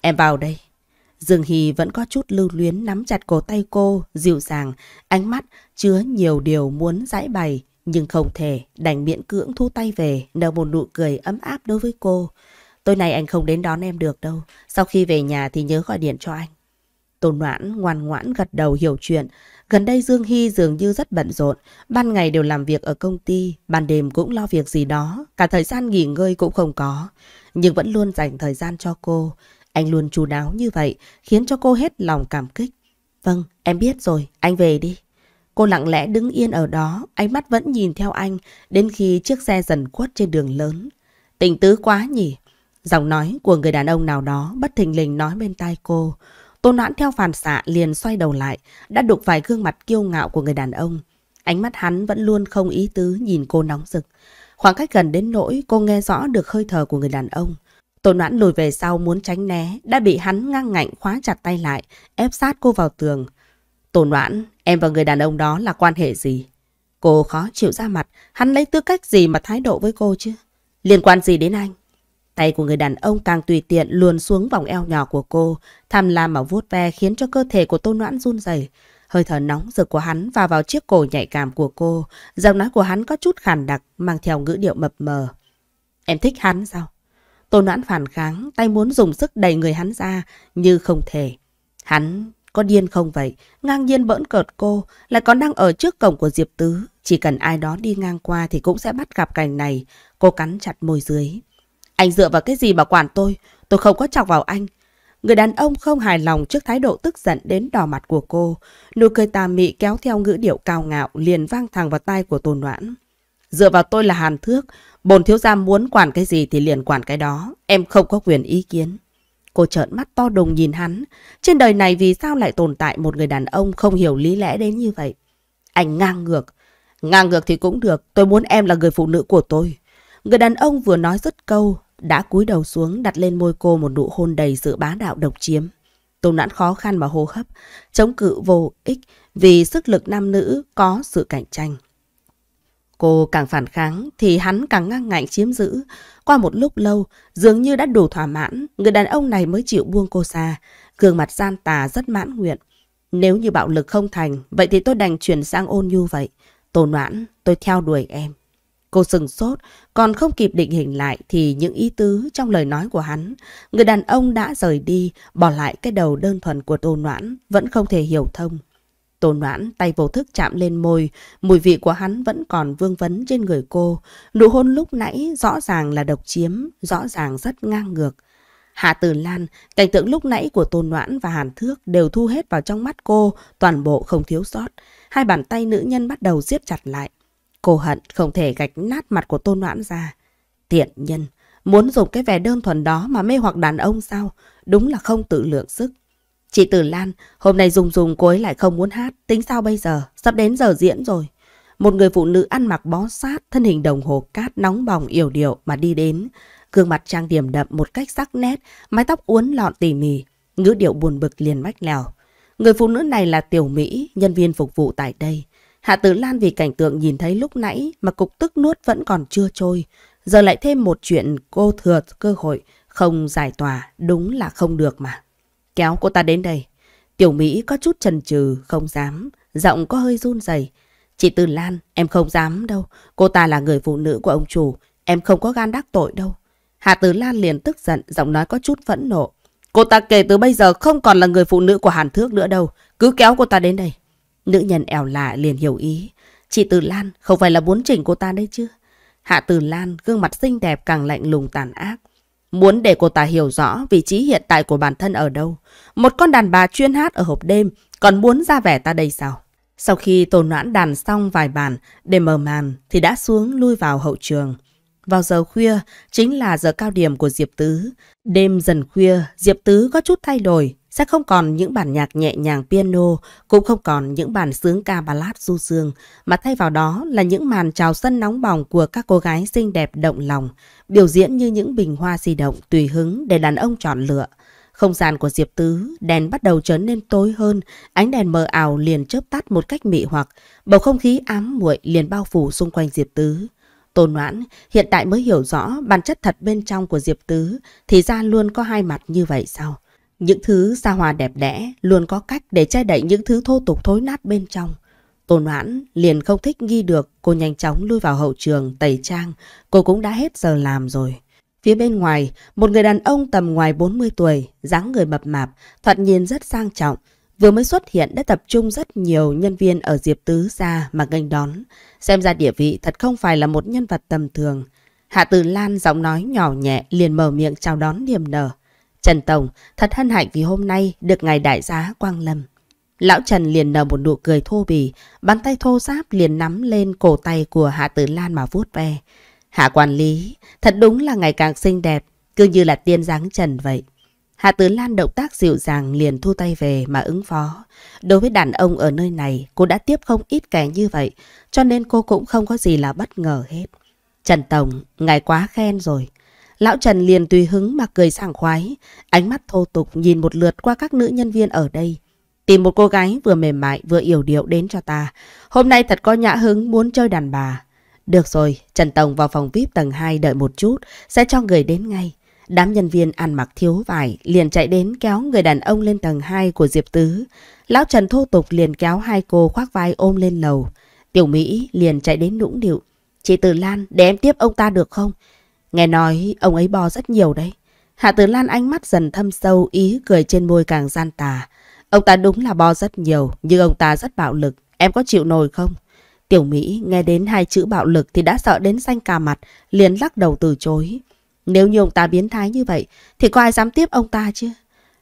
Em vào đây. Dương Hy vẫn có chút lưu luyến nắm chặt cổ tay cô, dịu dàng, ánh mắt chứa nhiều điều muốn giãi bày, nhưng không thể, đành miễn cưỡng thu tay về, nở một nụ cười ấm áp đối với cô. Tối nay anh không đến đón em được đâu. Sau khi về nhà thì nhớ gọi điện cho anh. Tôn Đoán ngoan ngoãn gật đầu hiểu chuyện. Gần đây Dương Hy dường như rất bận rộn, ban ngày đều làm việc ở công ty, ban đêm cũng lo việc gì đó, cả thời gian nghỉ ngơi cũng không có, nhưng vẫn luôn dành thời gian cho cô. Anh luôn chu đáo như vậy, khiến cho cô hết lòng cảm kích. Vâng, em biết rồi, anh về đi. Cô lặng lẽ đứng yên ở đó, ánh mắt vẫn nhìn theo anh, đến khi chiếc xe dần khuất trên đường lớn. Tình tứ quá nhỉ? Giọng nói của người đàn ông nào đó bất thình lình nói bên tai cô. Tôn Noãn theo phản xạ liền xoay đầu lại, đã đục phải gương mặt kiêu ngạo của người đàn ông. Ánh mắt hắn vẫn luôn không ý tứ nhìn cô nóng rực. Khoảng cách gần đến nỗi cô nghe rõ được hơi thở của người đàn ông. Tôn Noãn lùi về sau muốn tránh né, đã bị hắn ngang ngạnh khóa chặt tay lại, ép sát cô vào tường. Tôn Noãn, em và người đàn ông đó là quan hệ gì? Cô khó chịu ra mặt, hắn lấy tư cách gì mà thái độ với cô chứ? Liên quan gì đến anh? Tay của người đàn ông càng tùy tiện luồn xuống vòng eo nhỏ của cô, tham lam mà vuốt ve khiến cho cơ thể của Tôn Noãn run rẩy. Hơi thở nóng rực của hắn vào vào chiếc cổ nhạy cảm của cô, giọng nói của hắn có chút khàn đặc, mang theo ngữ điệu mập mờ. Em thích hắn sao? Tôn Noãn phản kháng, tay muốn dùng sức đẩy người hắn ra, như không thể. Hắn có điên không vậy? Ngang nhiên bỡn cợt cô, lại còn đang ở trước cổng của Diệp Tứ. Chỉ cần ai đó đi ngang qua thì cũng sẽ bắt gặp cảnh này. Cô cắn chặt môi dưới. Anh dựa vào cái gì mà quản tôi không có chọc vào anh. Người đàn ông không hài lòng trước thái độ tức giận đến đỏ mặt của cô, nụ cười tà mị kéo theo ngữ điệu cao ngạo liền vang thẳng vào tai của Tôn Noãn. Dựa vào tôi là Hàn Thước, bổn thiếu gia muốn quản cái gì thì liền quản cái đó, em không có quyền ý kiến. Cô trợn mắt to đùng nhìn hắn, trên đời này vì sao lại tồn tại một người đàn ông không hiểu lý lẽ đến như vậy. Anh ngang ngược thì cũng được, tôi muốn em là người phụ nữ của tôi. Người đàn ông vừa nói dứt câu đã cúi đầu xuống đặt lên môi cô một nụ hôn đầy sự bá đạo độc chiếm. Tôn Noãn khó khăn mà hô hấp, chống cự vô ích vì sức lực nam nữ có sự cạnh tranh. Cô càng phản kháng thì hắn càng ngang ngạnh chiếm giữ. Qua một lúc lâu, dường như đã đủ thỏa mãn, người đàn ông này mới chịu buông cô ra, gương mặt gian tà rất mãn nguyện. Nếu như bạo lực không thành, vậy thì tôi đành chuyển sang ôn nhu vậy. Tôn Noãn, tôi theo đuổi em. Cô sừng sốt, còn không kịp định hình lại thì những ý tứ trong lời nói của hắn. Người đàn ông đã rời đi, bỏ lại cái đầu đơn thuần của Tôn Noãn, vẫn không thể hiểu thông. Tôn Noãn tay vô thức chạm lên môi, mùi vị của hắn vẫn còn vương vấn trên người cô. Nụ hôn lúc nãy rõ ràng là độc chiếm, rõ ràng rất ngang ngược. Hạ Tử Lan, cảnh tượng lúc nãy của Tôn Noãn và Hàn Thước đều thu hết vào trong mắt cô, toàn bộ không thiếu sót. Hai bàn tay nữ nhân bắt đầu siết chặt lại. Cô hận không thể gạch nát mặt của Tôn Noãn ra. Tiện nhân, muốn dùng cái vẻ đơn thuần đó mà mê hoặc đàn ông sao? Đúng là không tự lượng sức. Chị Tử Lan, hôm nay Dung cô ấy lại không muốn hát. Tính sao bây giờ? Sắp đến giờ diễn rồi. Một người phụ nữ ăn mặc bó sát, thân hình đồng hồ cát nóng bỏng yểu điệu mà đi đến. Gương mặt trang điểm đậm một cách sắc nét, mái tóc uốn lọn tỉ mỉ, ngữ điệu buồn bực liền mách lèo. Người phụ nữ này là Tiểu Mỹ, nhân viên phục vụ tại đây. Hạ Tử Lan vì cảnh tượng nhìn thấy lúc nãy mà cục tức nuốt vẫn còn chưa trôi. Giờ lại thêm một chuyện cô thừa cơ hội, không giải tỏa, đúng là không được mà. Kéo cô ta đến đây. Tiểu Mỹ có chút chần chừ, không dám, giọng có hơi run rẩy. Chị Tử Lan, em không dám đâu, cô ta là người phụ nữ của ông chủ, em không có gan đắc tội đâu. Hạ Tử Lan liền tức giận, giọng nói có chút phẫn nộ. Cô ta kể từ bây giờ không còn là người phụ nữ của Hàn Thước nữa đâu, cứ kéo cô ta đến đây. Nữ nhân ẻo lạ liền hiểu ý. Chị Tử Lan, không phải là muốn chỉnh cô ta đấy chứ? Hạ Tử Lan gương mặt xinh đẹp càng lạnh lùng tàn ác. Muốn để cô ta hiểu rõ vị trí hiện tại của bản thân ở đâu. Một con đàn bà chuyên hát ở hộp đêm, còn muốn ra vẻ ta đây sao? Sau khi Tôn Noãn đàn xong vài bàn để mở màn thì đã xuống lui vào hậu trường. Vào giờ khuya chính là giờ cao điểm của Diệp Tứ. Đêm dần khuya, Diệp Tứ có chút thay đổi. Sẽ không còn những bản nhạc nhẹ nhàng piano, cũng không còn những bản sướng ca ballad du dương, mà thay vào đó là những màn chào sân nóng bỏng của các cô gái xinh đẹp động lòng, biểu diễn như những bình hoa di động tùy hứng để đàn ông chọn lựa. Không gian của Diệp Tứ, đèn bắt đầu trở nên tối hơn, ánh đèn mờ ảo liền chớp tắt một cách mị hoặc, bầu không khí ám muội liền bao phủ xung quanh Diệp Tứ. Tôn Noãn hiện tại mới hiểu rõ bản chất thật bên trong của Diệp Tứ, thì ra luôn có hai mặt như vậy sao? Những thứ xa hoa đẹp đẽ luôn có cách để che đậy những thứ thô tục thối nát bên trong. Tôn Noãn liền không thích nghi được, cô nhanh chóng lui vào hậu trường tẩy trang, cô cũng đã hết giờ làm rồi. Phía bên ngoài, một người đàn ông tầm ngoài 40 tuổi, dáng người mập mạp, thoạt nhìn rất sang trọng, Vừa mới xuất hiện đã tập trung rất nhiều nhân viên ở Diệp Tứ ra mà nghênh đón. Xem ra địa vị thật không phải là một nhân vật tầm thường. Hạ Tử Lan giọng nói nhỏ nhẹ liền mở miệng chào đón niềm nở. Trần Tổng, thật hân hạnh vì hôm nay được ngài đại giá quang lâm. Lão Trần liền nở một nụ cười thô bỉ, bàn tay thô ráp liền nắm lên cổ tay của Hạ Tử Lan mà vuốt ve. Hạ quản lý, thật đúng là ngày càng xinh đẹp, cứ như là tiên dáng trần vậy. Hạ Tử Lan động tác dịu dàng liền thu tay về mà ứng phó. Đối với đàn ông ở nơi này, cô đã tiếp không ít kẻ như vậy, cho nên cô cũng không có gì là bất ngờ hết. Trần Tổng, ngài quá khen rồi. Lão Trần liền tùy hứng mà cười sảng khoái, ánh mắt thô tục nhìn một lượt qua các nữ nhân viên ở đây. Tìm một cô gái vừa mềm mại vừa yểu điệu đến cho ta. Hôm nay thật có nhã hứng muốn chơi đàn bà. Được rồi, Trần Tổng vào phòng VIP tầng 2 đợi một chút, sẽ cho người đến ngay. Đám nhân viên ăn mặc thiếu vải liền chạy đến kéo người đàn ông lên tầng 2 của Diệp Tứ. Lão Trần thô tục liền kéo hai cô khoác vai ôm lên lầu. Tiểu Mỹ liền chạy đến nũng nịu. Chị Tử Lan, để em tiếp ông ta được không? Nghe nói ông ấy bò rất nhiều đấy. Hạ Tử Lan ánh mắt dần thâm sâu, ý cười trên môi càng gian tà. Ông ta đúng là bo rất nhiều, nhưng ông ta rất bạo lực, em có chịu nổi không? Tiểu Mỹ nghe đến hai chữ bạo lực thì đã sợ đến xanh cả mặt, liền lắc đầu từ chối. Nếu như ông ta biến thái như vậy, thì có ai dám tiếp ông ta chứ?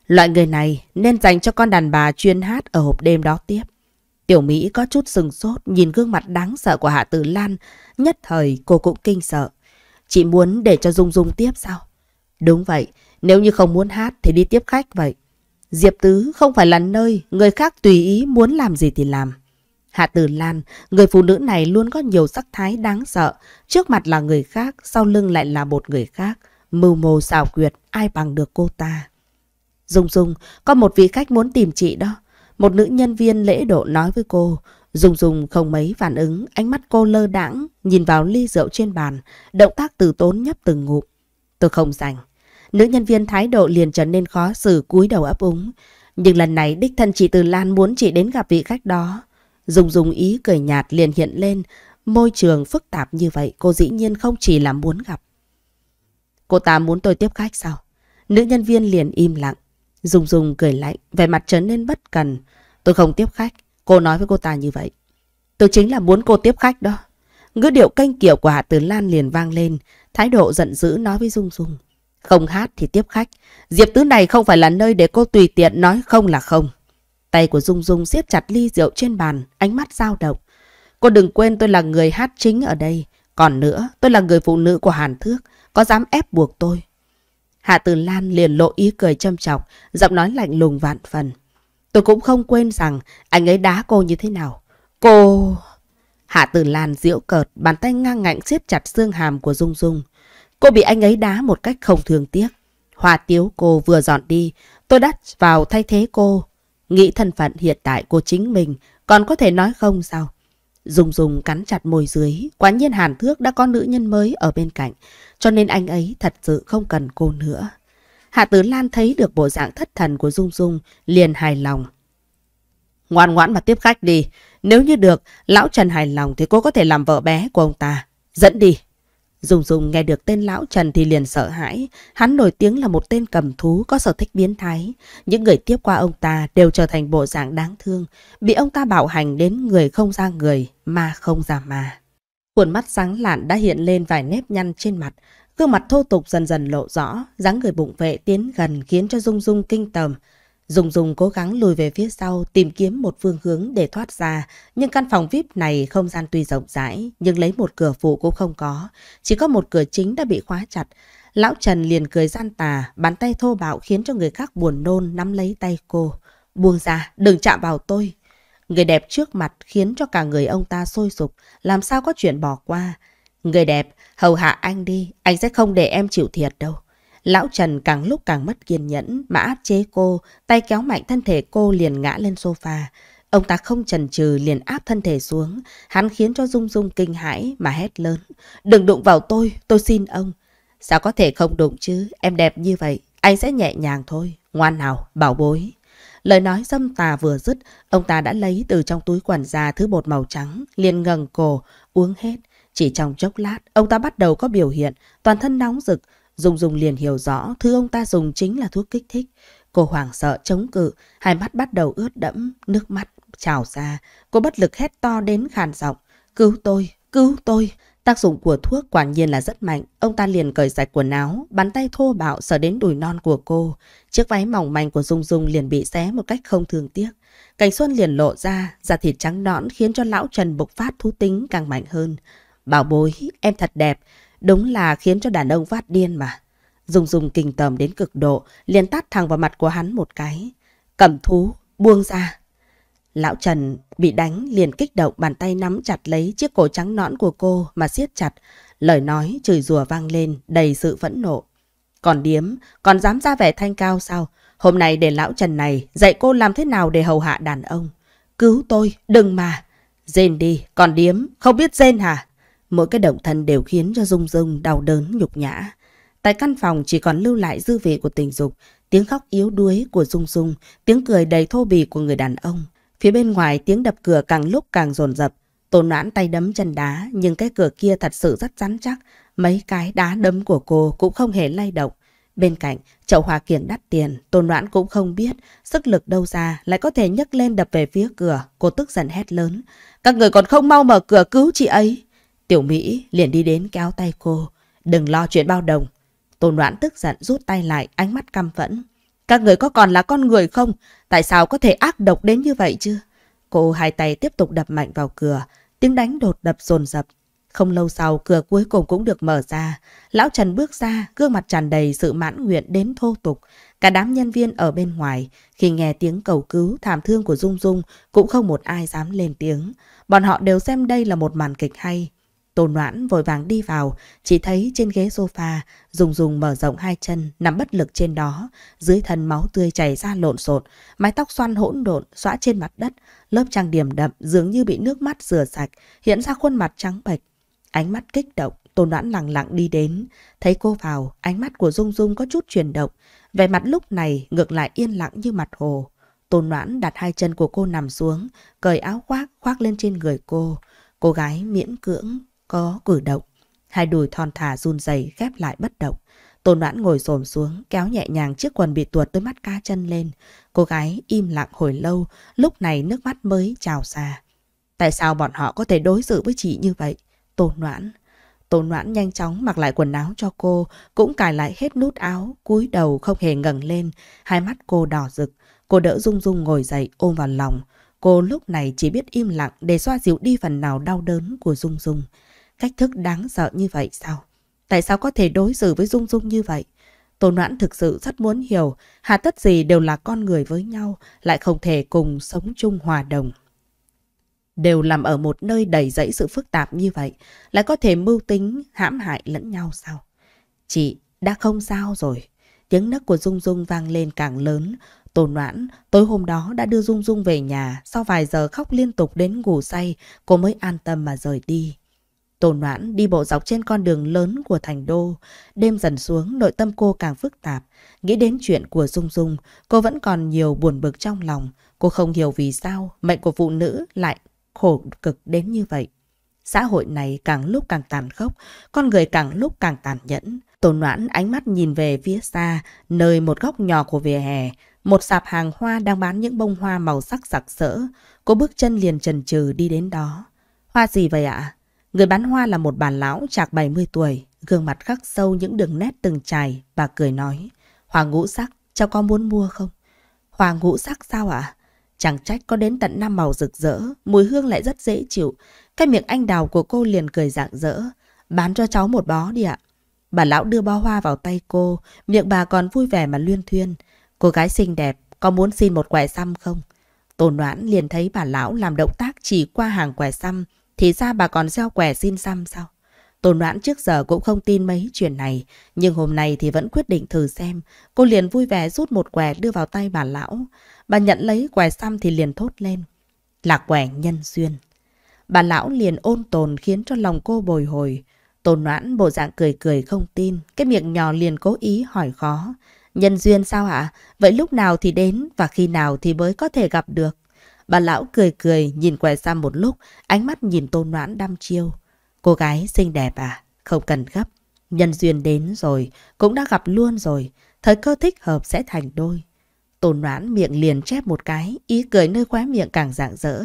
Loại người này nên dành cho con đàn bà chuyên hát ở hộp đêm đó tiếp. Tiểu Mỹ có chút sừng sốt, nhìn gương mặt đáng sợ của Hạ Tử Lan, nhất thời cô cũng kinh sợ. Chị muốn để cho Dung Dung tiếp sao? Đúng vậy, nếu như không muốn hát thì đi tiếp khách vậy. Diệp Tứ không phải là nơi người khác tùy ý muốn làm gì thì làm. Hạ Tử Lan, người phụ nữ này luôn có nhiều sắc thái đáng sợ. Trước mặt là người khác, sau lưng lại là một người khác. Mưu mô xảo quyệt, ai bằng được cô ta. Dung Dung, có một vị khách muốn tìm chị đó. Một nữ nhân viên lễ độ nói với cô. Dung Dung không mấy phản ứng, ánh mắt cô lơ đãng nhìn vào ly rượu trên bàn. Động tác từ tốn nhấp từng ngụm. Tôi không rảnh. Nữ nhân viên thái độ liền trở nên khó xử, cúi đầu ấp úng. Nhưng lần này đích thân chị Tử Lan muốn chị đến gặp vị khách đó. Dung Dung ý cười nhạt liền hiện lên. Môi trường phức tạp như vậy, cô dĩ nhiên không chỉ là muốn gặp. Cô ta muốn tôi tiếp khách sao? Nữ nhân viên liền im lặng. Dung Dung cười lạnh, vẻ mặt trở nên bất cần. Tôi không tiếp khách, cô nói với cô ta như vậy. Tôi chính là muốn cô tiếp khách đó. Ngữ điệu canh kiểu của Hạ Tử Lan liền vang lên. Thái độ giận dữ nói với Dung Dung. Không hát thì tiếp khách. Diệp Tứ này không phải là nơi để cô tùy tiện nói không là không. Tay của Dung Dung siết chặt ly rượu trên bàn, ánh mắt dao động. Cô đừng quên tôi là người hát chính ở đây. Còn nữa, tôi là người phụ nữ của Hàn Thước. Có dám ép buộc tôi? Hạ Tử Lan liền lộ ý cười châm chọc, giọng nói lạnh lùng vạn phần. Tôi cũng không quên rằng anh ấy đá cô như thế nào. Cô... Hạ Tử Lan giễu cợt, bàn tay ngang ngạnh siết chặt xương hàm của Dung Dung. Cô bị anh ấy đá một cách không thương tiếc. Hòa Tiếu cô vừa dọn đi, tôi đã vào thay thế cô. Nghĩ thân phận hiện tại của chính mình, còn có thể nói không sao? Dung Dung cắn chặt môi dưới, quả nhiên Hàn Thước đã có nữ nhân mới ở bên cạnh, cho nên anh ấy thật sự không cần cô nữa. Hạ Tử Lan thấy được bộ dạng thất thần của Dung Dung, liền hài lòng. Ngoan ngoãn mà tiếp khách đi, nếu như được, lão Trần hài lòng thì cô có thể làm vợ bé của ông ta. Dẫn đi. Dung Dung nghe được tên lão Trần thì liền sợ hãi. Hắn nổi tiếng là một tên cầm thú, có sở thích biến thái. Những người tiếp qua ông ta đều trở thành bộ dạng đáng thương, bị ông ta bạo hành đến người không ra người, ma không ra ma. Khuôn mắt sáng lạn đã hiện lên vài nếp nhăn trên mặt, gương mặt thô tục dần dần lộ rõ. Dáng người bụng vệ tiến gần khiến cho Dung Dung kinh tởm. Dung Dung cố gắng lùi về phía sau, tìm kiếm một phương hướng để thoát ra. Nhưng căn phòng VIP này không gian tuy rộng rãi, nhưng lấy một cửa phụ cũng không có. Chỉ có một cửa chính đã bị khóa chặt. Lão Trần liền cười gian tà, bàn tay thô bạo khiến cho người khác buồn nôn nắm lấy tay cô. Buông ra, đừng chạm vào tôi. Người đẹp trước mặt khiến cho cả người ông ta sôi sục, làm sao có chuyện bỏ qua. Người đẹp, hầu hạ anh đi, anh sẽ không để em chịu thiệt đâu. Lão Trần càng lúc càng mất kiên nhẫn mà áp chế cô, tay kéo mạnh thân thể cô liền ngã lên sofa. Ông ta không chần chừ liền áp thân thể xuống, hắn khiến cho Dung Dung kinh hãi mà hét lớn. Đừng đụng vào tôi xin ông. Sao có thể không đụng chứ, em đẹp như vậy, anh sẽ nhẹ nhàng thôi, ngoan nào, bảo bối. Lời nói dâm tà vừa dứt, ông ta đã lấy từ trong túi quần ra thứ bột màu trắng, liền ngẩng cổ, uống hết. Chỉ trong chốc lát, ông ta bắt đầu có biểu hiện, toàn thân nóng rực. Dung Dung liền hiểu rõ thứ ông ta dùng chính là thuốc kích thích. Cô hoảng sợ chống cự, hai mắt bắt đầu ướt đẫm, nước mắt trào ra. Cô bất lực hét to đến khàn giọng, cứu tôi, cứu tôi. Tác dụng của thuốc quả nhiên là rất mạnh. Ông ta liền cởi sạch quần áo, bàn tay thô bạo sờ đến đùi non của cô. Chiếc váy mỏng manh của Dung Dung liền bị xé một cách không thương tiếc. Cảnh xuân liền lộ ra, da thịt trắng nõn khiến cho lão Trần bộc phát thú tính càng mạnh hơn. Bảo bối, em thật đẹp, đúng là khiến cho đàn ông phát điên mà. Dung Dung kinh tởm đến cực độ, liền tát thẳng vào mặt của hắn một cái. Cầm thú, buông ra. Lão Trần bị đánh liền kích động, bàn tay nắm chặt lấy chiếc cổ trắng nõn của cô mà siết chặt. Lời nói chửi rủa vang lên đầy sự phẫn nộ. Còn điếm, còn dám ra vẻ thanh cao sao? Hôm nay để lão Trần này dạy cô làm thế nào để hầu hạ đàn ông. Cứu tôi, đừng mà. Rên đi, còn điếm, không biết rên hả? Mỗi cái động thân đều khiến cho Dung Dung đau đớn nhục nhã. Tại căn phòng chỉ còn lưu lại dư vị của tình dục, tiếng khóc yếu đuối của Dung Dung, tiếng cười đầy thô bỉ của người đàn ông. Phía bên ngoài tiếng đập cửa càng lúc càng dồn dập. Tô Noãn tay đấm chân đá, nhưng cái cửa kia thật sự rất rắn chắc. Mấy cái đá đấm của cô cũng không hề lay động. Bên cạnh, chậu hòa kiển đắt tiền, Tô Noãn cũng không biết sức lực đâu ra lại có thể nhấc lên đập về phía cửa. Cô tức giận hét lớn, các người còn không mau mở cửa cứu chị ấy. Tiểu Mỹ liền đi đến kéo tay cô, đừng lo chuyện bao đồng. Tôn Đoán tức giận rút tay lại, ánh mắt căm phẫn. Các người có còn là con người không? Tại sao có thể ác độc đến như vậy chứ? Cô hai tay tiếp tục đập mạnh vào cửa, tiếng đánh đột đập dồn dập. Không lâu sau, cửa cuối cùng cũng được mở ra. Lão Trần bước ra, gương mặt tràn đầy sự mãn nguyện đến thô tục. Cả đám nhân viên ở bên ngoài, khi nghe tiếng cầu cứu thảm thương của Dung Dung, cũng không một ai dám lên tiếng. Bọn họ đều xem đây là một màn kịch hay. Tô Noãn vội vàng đi vào, chỉ thấy trên ghế sofa, Dung Dung mở rộng hai chân, nằm bất lực trên đó, dưới thân máu tươi chảy ra lộn xộn, mái tóc xoăn hỗn độn xõa trên mặt đất, lớp trang điểm đậm dường như bị nước mắt rửa sạch, hiện ra khuôn mặt trắng bệch. Ánh mắt kích động, Tô Noãn lặng lặng đi đến, thấy cô vào, ánh mắt của Dung Dung có chút chuyển động, vẻ mặt lúc này ngược lại yên lặng như mặt hồ. Tô Noãn đặt hai chân của cô nằm xuống, cởi áo khoác khoác lên trên người cô. Cô gái miễn cưỡng có cử động, hai đùi thon thả run rẩy khép lại bất động. Tô Noãn ngồi xổm xuống, kéo nhẹ nhàng chiếc quần bị tuột tới mắt cá chân lên. Cô gái im lặng hồi lâu, lúc này nước mắt mới trào ra. Tại sao bọn họ có thể đối xử với chị như vậy? Tô Noãn nhanh chóng mặc lại quần áo cho cô, cũng cài lại hết nút áo, cúi đầu không hề ngẩng lên, hai mắt cô đỏ rực. Cô đỡ Dung Dung ngồi dậy, ôm vào lòng. Cô lúc này chỉ biết im lặng để xoa dịu đi phần nào đau đớn của Dung Dung. Cách thức đáng sợ như vậy sao? Tại sao có thể đối xử với Dung Dung như vậy? Tô Noãn thực sự rất muốn hiểu, hà tất gì đều là con người với nhau, lại không thể cùng sống chung hòa đồng. Đều làm ở một nơi đầy rẫy sự phức tạp như vậy, lại có thể mưu tính hãm hại lẫn nhau sao? Chị đã không sao rồi. Tiếng nấc của Dung Dung vang lên càng lớn. Tô Noãn tối hôm đó đã đưa Dung Dung về nhà, sau vài giờ khóc liên tục đến ngủ say, cô mới an tâm mà rời đi. Tô Noãn đi bộ dọc trên con đường lớn của thành đô. Đêm dần xuống, nội tâm cô càng phức tạp. Nghĩ đến chuyện của Dung Dung, cô vẫn còn nhiều buồn bực trong lòng. Cô không hiểu vì sao mệnh của phụ nữ lại khổ cực đến như vậy. Xã hội này càng lúc càng tàn khốc, con người càng lúc càng tàn nhẫn. Tô Noãn ánh mắt nhìn về phía xa, nơi một góc nhỏ của vỉa hè, một sạp hàng hoa đang bán những bông hoa màu sắc sặc sỡ. Cô bước chân liền chần chừ đi đến đó. Hoa gì vậy ạ? Người bán hoa là một bà lão chạc 70 tuổi, gương mặt khắc sâu những đường nét từng trải, và cười nói. Hoa ngũ sắc, cháu có muốn mua không? Hoa ngũ sắc sao ạ? Chẳng trách có đến tận 5 màu rực rỡ, mùi hương lại rất dễ chịu. Cái miệng anh đào của cô liền cười rạng rỡ. Bán cho cháu một bó đi ạ. Bà lão đưa bó hoa vào tay cô, miệng bà còn vui vẻ mà luyên thuyên. Cô gái xinh đẹp, có muốn xin một quẻ xăm không? Tô Noãn liền thấy bà lão làm động tác chỉ qua hàng quẻ xăm. Thì ra bà còn gieo quẻ xin xăm sao? Tô Noãn trước giờ cũng không tin mấy chuyện này, nhưng hôm nay thì vẫn quyết định thử xem. Cô liền vui vẻ rút một quẻ đưa vào tay bà lão. Bà nhận lấy quẻ xăm thì liền thốt lên. Là quẻ nhân duyên. Bà lão liền ôn tồn khiến cho lòng cô bồi hồi. Tô Noãn bộ dạng cười cười không tin, cái miệng nhỏ liền cố ý hỏi khó. Nhân duyên sao ạ? Vậy lúc nào thì đến và khi nào thì mới có thể gặp được? Bà lão cười cười nhìn quẻ xăm một lúc, ánh mắt nhìn Tô Noãn đăm chiêu. Cô gái xinh đẹp à? Không cần gấp. Nhân duyên đến rồi, cũng đã gặp luôn rồi. Thời cơ thích hợp sẽ thành đôi. Tôn Đoán miệng liền chép một cái, ý cười nơi khóe miệng càng rạng rỡ.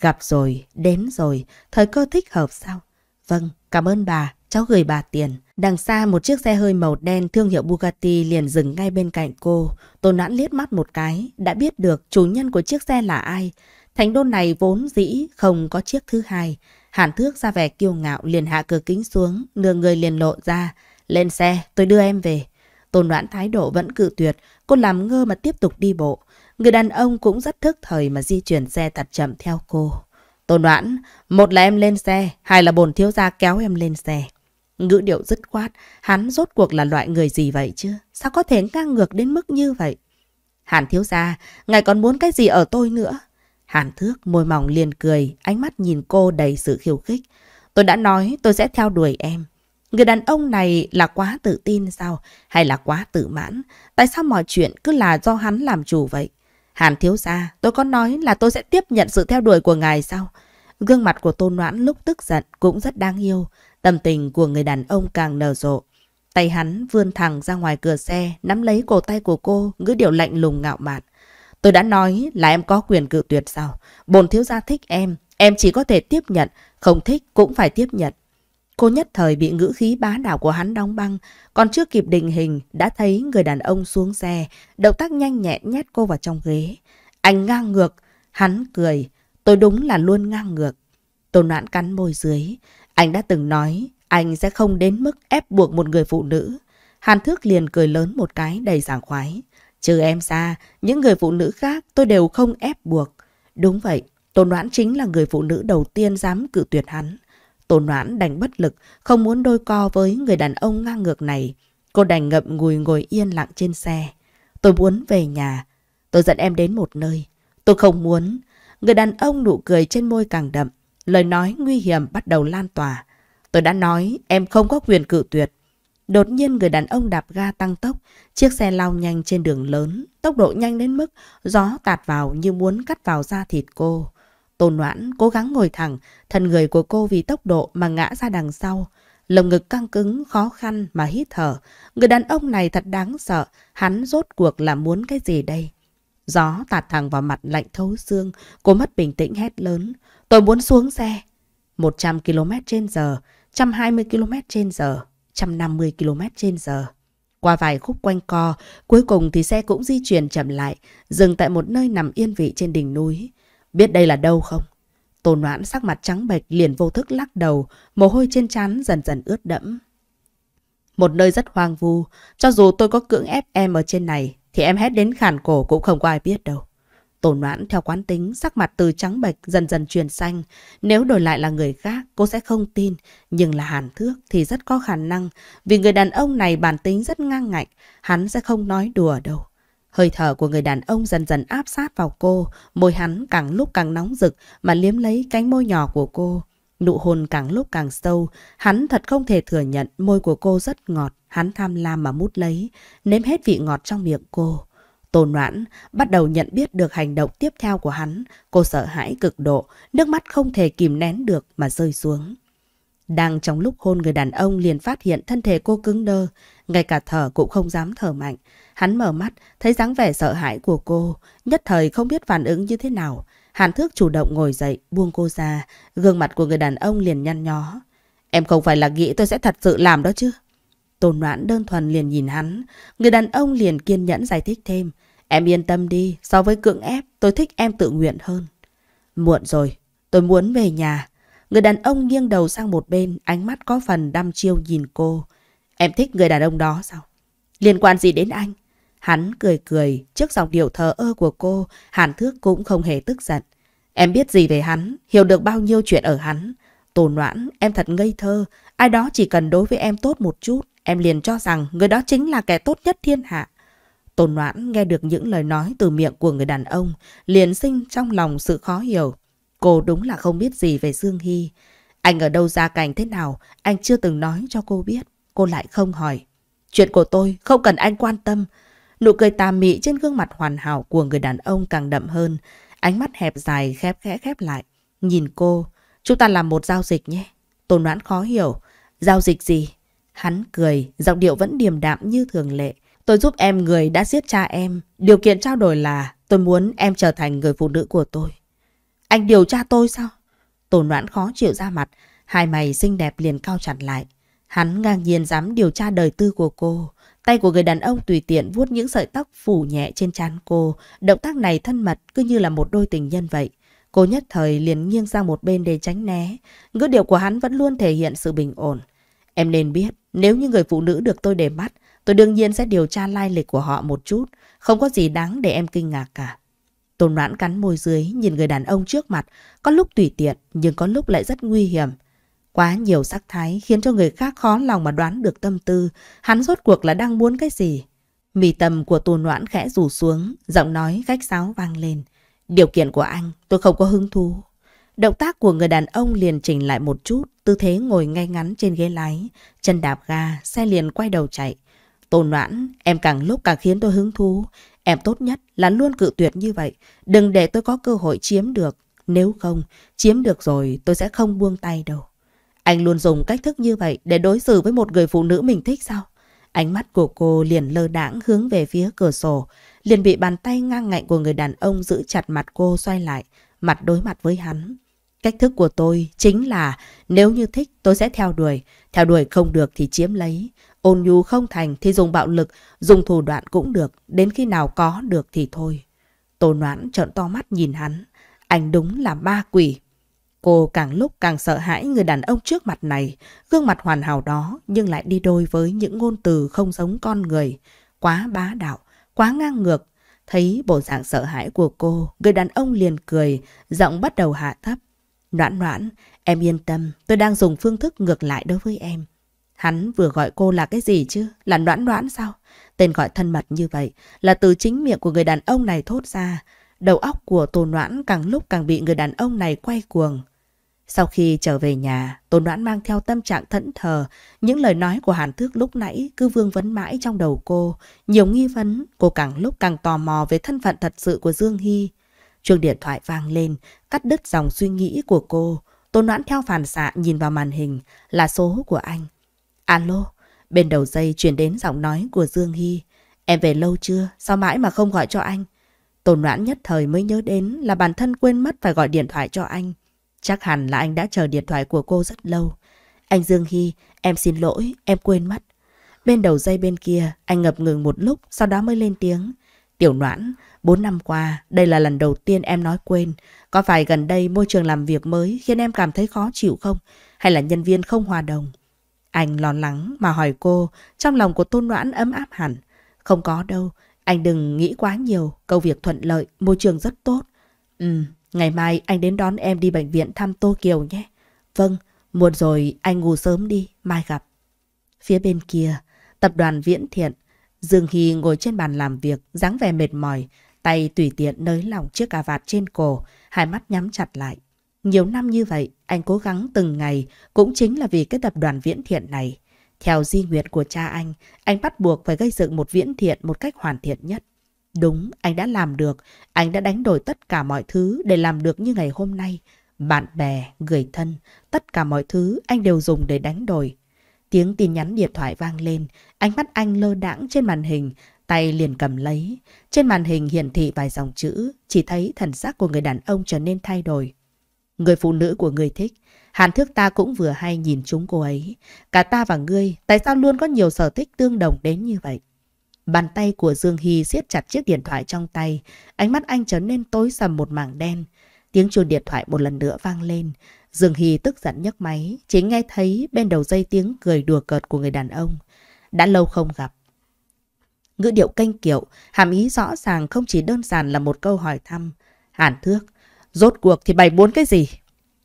Gặp rồi, đến rồi, thời cơ thích hợp sao? Vâng, cảm ơn bà, cháu gửi bà tiền. Đằng xa một chiếc xe hơi màu đen thương hiệu Bugatti liền dừng ngay bên cạnh cô. Tôn Đoán liếc mắt một cái, đã biết được chủ nhân của chiếc xe là ai. Thánh đôn này vốn dĩ không có chiếc thứ hai. Hàn Thước ra vẻ kiêu ngạo liền hạ cửa kính xuống, nửa người liền lộ ra. Lên xe, tôi đưa em về. Tôn Đoán thái độ vẫn cự tuyệt, cô làm ngơ mà tiếp tục đi bộ. Người đàn ông cũng rất thức thời mà di chuyển xe thật chậm theo cô. Tôn Đoán, một là em lên xe, hai là bổn thiếu gia kéo em lên xe. Ngữ điệu dứt khoát, hắn rốt cuộc là loại người gì vậy chứ? Sao có thể ngang ngược đến mức như vậy? Hàn thiếu gia, ngài còn muốn cái gì ở tôi nữa? Hàn Thước môi mỏng liền cười, ánh mắt nhìn cô đầy sự khiêu khích. Tôi đã nói tôi sẽ theo đuổi em. Người đàn ông này là quá tự tin sao? Hay là quá tự mãn? Tại sao mọi chuyện cứ là do hắn làm chủ vậy? Hàn thiếu gia, tôi có nói là tôi sẽ tiếp nhận sự theo đuổi của ngài sao? Gương mặt của Tôn Noãn lúc tức giận cũng rất đáng yêu. Tâm tình của người đàn ông càng nở rộ. Tay hắn vươn thẳng ra ngoài cửa xe, nắm lấy cổ tay của cô, ngữ điệu lạnh lùng ngạo mạn. Tôi đã nói là em có quyền cự tuyệt sao? Bổn thiếu gia thích em chỉ có thể tiếp nhận, không thích cũng phải tiếp nhận. Cô nhất thời bị ngữ khí bá đạo của hắn đóng băng, còn chưa kịp định hình đã thấy người đàn ông xuống xe, động tác nhanh nhẹn nhét cô vào trong ghế. Anh ngang ngược, hắn cười, tôi đúng là luôn ngang ngược. Tôn Noãn cắn môi dưới, anh đã từng nói, anh sẽ không đến mức ép buộc một người phụ nữ. Hàn Thước liền cười lớn một cái đầy sảng khoái. Trừ em ra, những người phụ nữ khác tôi đều không ép buộc. Đúng vậy, Tôn Đoán chính là người phụ nữ đầu tiên dám cự tuyệt hắn. Tôn Đoán đành bất lực, không muốn đôi co với người đàn ông ngang ngược này. Cô đành ngậm ngùi ngồi yên lặng trên xe. Tôi muốn về nhà. Tôi dẫn em đến một nơi. Tôi không muốn. Người đàn ông nụ cười trên môi càng đậm. Lời nói nguy hiểm bắt đầu lan tỏa. Tôi đã nói em không có quyền cự tuyệt. Đột nhiên người đàn ông đạp ga tăng tốc, chiếc xe lao nhanh trên đường lớn, tốc độ nhanh đến mức gió tạt vào như muốn cắt vào da thịt cô. Tôn Noãn cố gắng ngồi thẳng, thân người của cô vì tốc độ mà ngã ra đằng sau. Lồng ngực căng cứng, khó khăn mà hít thở. Người đàn ông này thật đáng sợ, hắn rốt cuộc là muốn cái gì đây? Gió tạt thẳng vào mặt lạnh thấu xương, cô mất bình tĩnh hét lớn. Tôi muốn xuống xe. 100 km/h, 120 km/h. 150 km/h. Qua vài khúc quanh co, cuối cùng thì xe cũng di chuyển chậm lại, dừng tại một nơi nằm yên vị trên đỉnh núi. Biết đây là đâu không? Tôn Noãn sắc mặt trắng bệch liền vô thức lắc đầu, mồ hôi trên trán dần dần ướt đẫm. Một nơi rất hoang vu, cho dù tôi có cưỡng ép em ở trên này, thì em hét đến khản cổ cũng không có ai biết đâu. Tôn Noãn theo quán tính, sắc mặt từ trắng bệch dần dần chuyển xanh. Nếu đổi lại là người khác, cô sẽ không tin. Nhưng là Hàn Thước thì rất có khả năng. Vì người đàn ông này bản tính rất ngang ngạnh, hắn sẽ không nói đùa đâu. Hơi thở của người đàn ông dần dần áp sát vào cô. Môi hắn càng lúc càng nóng rực mà liếm lấy cánh môi nhỏ của cô. Nụ hôn càng lúc càng sâu. Hắn thật không thể thừa nhận môi của cô rất ngọt. Hắn tham lam mà mút lấy, nếm hết vị ngọt trong miệng cô. Tôn Noãn bắt đầu nhận biết được hành động tiếp theo của hắn. Cô sợ hãi cực độ, nước mắt không thể kìm nén được mà rơi xuống. Đang trong lúc hôn người đàn ông liền phát hiện thân thể cô cứng đơ, ngay cả thở cũng không dám thở mạnh. Hắn mở mắt, thấy dáng vẻ sợ hãi của cô, nhất thời không biết phản ứng như thế nào. Hàn Thước chủ động ngồi dậy, buông cô ra, gương mặt của người đàn ông liền nhăn nhó. Em không phải là nghĩ tôi sẽ thật sự làm đó chứ? Tôn Noãn đơn thuần liền nhìn hắn, người đàn ông liền kiên nhẫn giải thích thêm. Em yên tâm đi, so với cưỡng ép, tôi thích em tự nguyện hơn. Muộn rồi, tôi muốn về nhà. Người đàn ông nghiêng đầu sang một bên, ánh mắt có phần đăm chiêu nhìn cô. Em thích người đàn ông đó sao? Liên quan gì đến anh? Hắn cười cười, trước giọng điệu thờ ơ của cô, Hàn Thước cũng không hề tức giận. Em biết gì về hắn, hiểu được bao nhiêu chuyện ở hắn. Tôn Noãn, em thật ngây thơ, ai đó chỉ cần đối với em tốt một chút. Em liền cho rằng người đó chính là kẻ tốt nhất thiên hạ. Tôn Noãn nghe được những lời nói từ miệng của người đàn ông, liền sinh trong lòng sự khó hiểu. Cô đúng là không biết gì về Dương Hy. Anh ở đâu ra cảnh thế nào, anh chưa từng nói cho cô biết. Cô lại không hỏi. Chuyện của tôi không cần anh quan tâm. Nụ cười tà mị trên gương mặt hoàn hảo của người đàn ông càng đậm hơn. Ánh mắt hẹp dài khép lại. Nhìn cô, chúng ta làm một giao dịch nhé. Tôn Noãn khó hiểu. Giao dịch gì? Hắn cười, giọng điệu vẫn điềm đạm như thường lệ. Tôi giúp em người đã giết cha em. Điều kiện trao đổi là tôi muốn em trở thành người phụ nữ của tôi. Anh điều tra tôi sao? Tô Noãn khó chịu ra mặt. Hai mày xinh đẹp liền cau chặt lại. Hắn ngang nhiên dám điều tra đời tư của cô. Tay của người đàn ông tùy tiện vuốt những sợi tóc phủ nhẹ trên trán cô. Động tác này thân mật cứ như là một đôi tình nhân vậy. Cô nhất thời liền nghiêng sang một bên để tránh né. Ngữ điệu của hắn vẫn luôn thể hiện sự bình ổn. Em nên biết, nếu như người phụ nữ được tôi để mắt, tôi đương nhiên sẽ điều tra lai lịch của họ một chút. Không có gì đáng để em kinh ngạc cả. Tô Noãn cắn môi dưới, nhìn người đàn ông trước mặt. Có lúc tùy tiện, nhưng có lúc lại rất nguy hiểm. Quá nhiều sắc thái khiến cho người khác khó lòng mà đoán được tâm tư. Hắn rốt cuộc là đang muốn cái gì? Mì tầm của Tô Noãn khẽ rủ xuống, giọng nói khách sáo vang lên. Điều kiện của anh, tôi không có hứng thú. Động tác của người đàn ông liền chỉnh lại một chút, tư thế ngồi ngay ngắn trên ghế lái. Chân đạp ga, xe liền quay đầu chạy. Tô Noãn, em càng lúc càng khiến tôi hứng thú. Em tốt nhất là luôn cự tuyệt như vậy. Đừng để tôi có cơ hội chiếm được. Nếu không, chiếm được rồi tôi sẽ không buông tay đâu. Anh luôn dùng cách thức như vậy để đối xử với một người phụ nữ mình thích sao? Ánh mắt của cô liền lơ đãng hướng về phía cửa sổ. Liền bị bàn tay ngang ngạnh của người đàn ông giữ chặt mặt cô xoay lại. Mặt đối mặt với hắn. Cách thức của tôi chính là nếu như thích tôi sẽ theo đuổi. Theo đuổi không được thì chiếm lấy. Ôn nhu không thành thì dùng bạo lực, dùng thủ đoạn cũng được, đến khi nào có được thì thôi. Tô Noãn trợn to mắt nhìn hắn, anh đúng là ma quỷ. Cô càng lúc càng sợ hãi người đàn ông trước mặt này, gương mặt hoàn hảo đó nhưng lại đi đôi với những ngôn từ không giống con người, quá bá đạo, quá ngang ngược. Thấy bộ dạng sợ hãi của cô, người đàn ông liền cười, giọng bắt đầu hạ thấp. Noãn Noãn, em yên tâm, tôi đang dùng phương thức ngược lại đối với em. Hắn vừa gọi cô là cái gì chứ? Là Noãn Noãn sao? Tên gọi thân mật như vậy là từ chính miệng của người đàn ông này thốt ra. Đầu óc của Tô Noãn càng lúc càng bị người đàn ông này quay cuồng. Sau khi trở về nhà, Tô Noãn mang theo tâm trạng thẫn thờ. Những lời nói của Hàn Thước lúc nãy cứ vương vấn mãi trong đầu cô. Nhiều nghi vấn, cô càng lúc càng tò mò về thân phận thật sự của Dương Hy. Chuông điện thoại vang lên, cắt đứt dòng suy nghĩ của cô. Tô Noãn theo phản xạ nhìn vào màn hình, là số của anh. Alo, bên đầu dây truyền đến giọng nói của Dương Hy. Em về lâu chưa? Sao mãi mà không gọi cho anh? Tô Noãn nhất thời mới nhớ đến là bản thân quên mất phải gọi điện thoại cho anh. Chắc hẳn là anh đã chờ điện thoại của cô rất lâu. Anh Dương Hy, em xin lỗi, em quên mất. Bên đầu dây bên kia, anh ngập ngừng một lúc, sau đó mới lên tiếng. Tiểu Noãn, 4 năm qua, đây là lần đầu tiên em nói quên. Có phải gần đây môi trường làm việc mới khiến em cảm thấy khó chịu không? Hay là nhân viên không hòa đồng? Anh lo lắng mà hỏi cô, trong lòng của Tôn Noãn ấm áp hẳn. Không có đâu, anh đừng nghĩ quá nhiều, công việc thuận lợi, môi trường rất tốt. Ngày mai anh đến đón em đi bệnh viện thăm Tô Kiều nhé. Vâng, muộn rồi anh ngủ sớm đi, mai gặp. Phía bên kia, tập đoàn Viễn Thiện, Dương Hy ngồi trên bàn làm việc, dáng vẻ mệt mỏi, tay tùy tiện nới lỏng chiếc cà vạt trên cổ, hai mắt nhắm chặt lại. Nhiều năm như vậy, anh cố gắng từng ngày cũng chính là vì cái tập đoàn Viễn Thiện này. Theo di nguyện của cha anh bắt buộc phải gây dựng một Viễn Thiện một cách hoàn thiện nhất. Đúng, anh đã làm được, anh đã đánh đổi tất cả mọi thứ để làm được như ngày hôm nay. Bạn bè, người thân, tất cả mọi thứ anh đều dùng để đánh đổi. Tiếng tin nhắn điện thoại vang lên, ánh mắt anh lơ đãng trên màn hình, tay liền cầm lấy. Trên màn hình hiển thị vài dòng chữ, chỉ thấy thần sắc của người đàn ông trở nên thay đổi. Người phụ nữ của người thích, Hàn Thước ta cũng vừa hay nhìn chúng cô ấy. Cả ta và ngươi, tại sao luôn có nhiều sở thích tương đồng đến như vậy? Bàn tay của Dương Hy siết chặt chiếc điện thoại trong tay, ánh mắt anh trở nên tối sầm một mảng đen. Tiếng chuông điện thoại một lần nữa vang lên. Dương Hy tức giận nhấc máy, chỉ nghe thấy bên đầu dây tiếng cười đùa cợt của người đàn ông. Đã lâu không gặp. Ngữ điệu canh kiệu, hàm ý rõ ràng không chỉ đơn giản là một câu hỏi thăm. Hàn Thước, rốt cuộc thì bày muốn cái gì?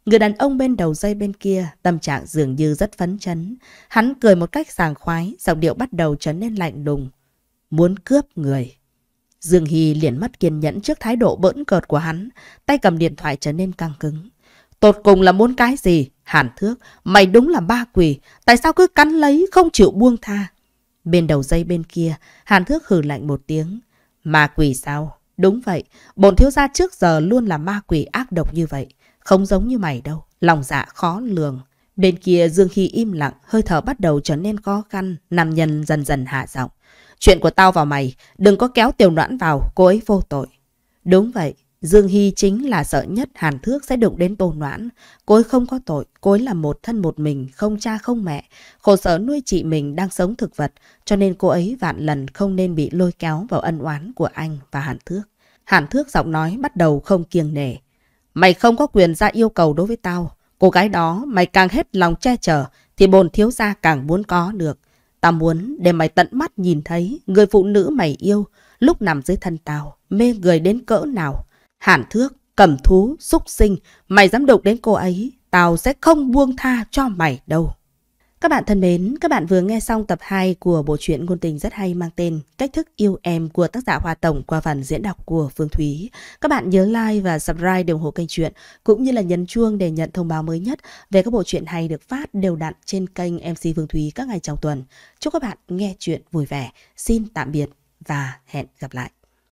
Người đàn ông bên đầu dây bên kia, tâm trạng dường như rất phấn chấn. Hắn cười một cách sảng khoái, giọng điệu bắt đầu trở nên lạnh lùng. Muốn cướp người. Dương Hy liền mất kiên nhẫn trước thái độ bỡn cợt của hắn, tay cầm điện thoại trở nên căng cứng. Tột cùng là muốn cái gì? Hàn Thước, mày đúng là ba quỷ, tại sao cứ cắn lấy, không chịu buông tha? Bên đầu dây bên kia, Hàn Thước hừ lạnh một tiếng. Ma quỷ sao? Đúng vậy, bổn thiếu gia trước giờ luôn là ma quỷ ác độc như vậy. Không giống như mày đâu, lòng dạ khó lường. Bên kia Dương Hy im lặng, hơi thở bắt đầu trở nên khó khăn, nam nhân dần dần hạ giọng. Chuyện của tao và mày, đừng có kéo Tiểu Noãn vào, cô ấy vô tội. Đúng vậy, Dương Hy chính là sợ nhất Hàn Thước sẽ đụng đến Tô Noãn. Cô ấy không có tội, cô ấy là một thân một mình, không cha không mẹ, khổ sở nuôi chị mình đang sống thực vật, cho nên cô ấy vạn lần không nên bị lôi kéo vào ân oán của anh và Hàn Thước. Hàn Thước giọng nói bắt đầu không kiêng nể. Mày không có quyền ra yêu cầu đối với tao. Cô gái đó mày càng hết lòng che chở thì bồn thiếu gia càng muốn có được. Tao muốn để mày tận mắt nhìn thấy người phụ nữ mày yêu lúc nằm dưới thân tao, mê người đến cỡ nào. Hàn Thước, cầm thú, xúc sinh, mày dám đụng đến cô ấy, tao sẽ không buông tha cho mày đâu. Các bạn thân mến, các bạn vừa nghe xong tập 2 của bộ truyện ngôn tình rất hay mang tên Cách thức yêu em của tác giả Hoa Tổng qua phần diễn đọc của Phương Thúy. Các bạn nhớ like và subscribe để ủng hộ kênh truyện, cũng như là nhấn chuông để nhận thông báo mới nhất về các bộ truyện hay được phát đều đặn trên kênh MC Phương Thúy các ngày trong tuần. Chúc các bạn nghe truyện vui vẻ. Xin tạm biệt và hẹn gặp lại.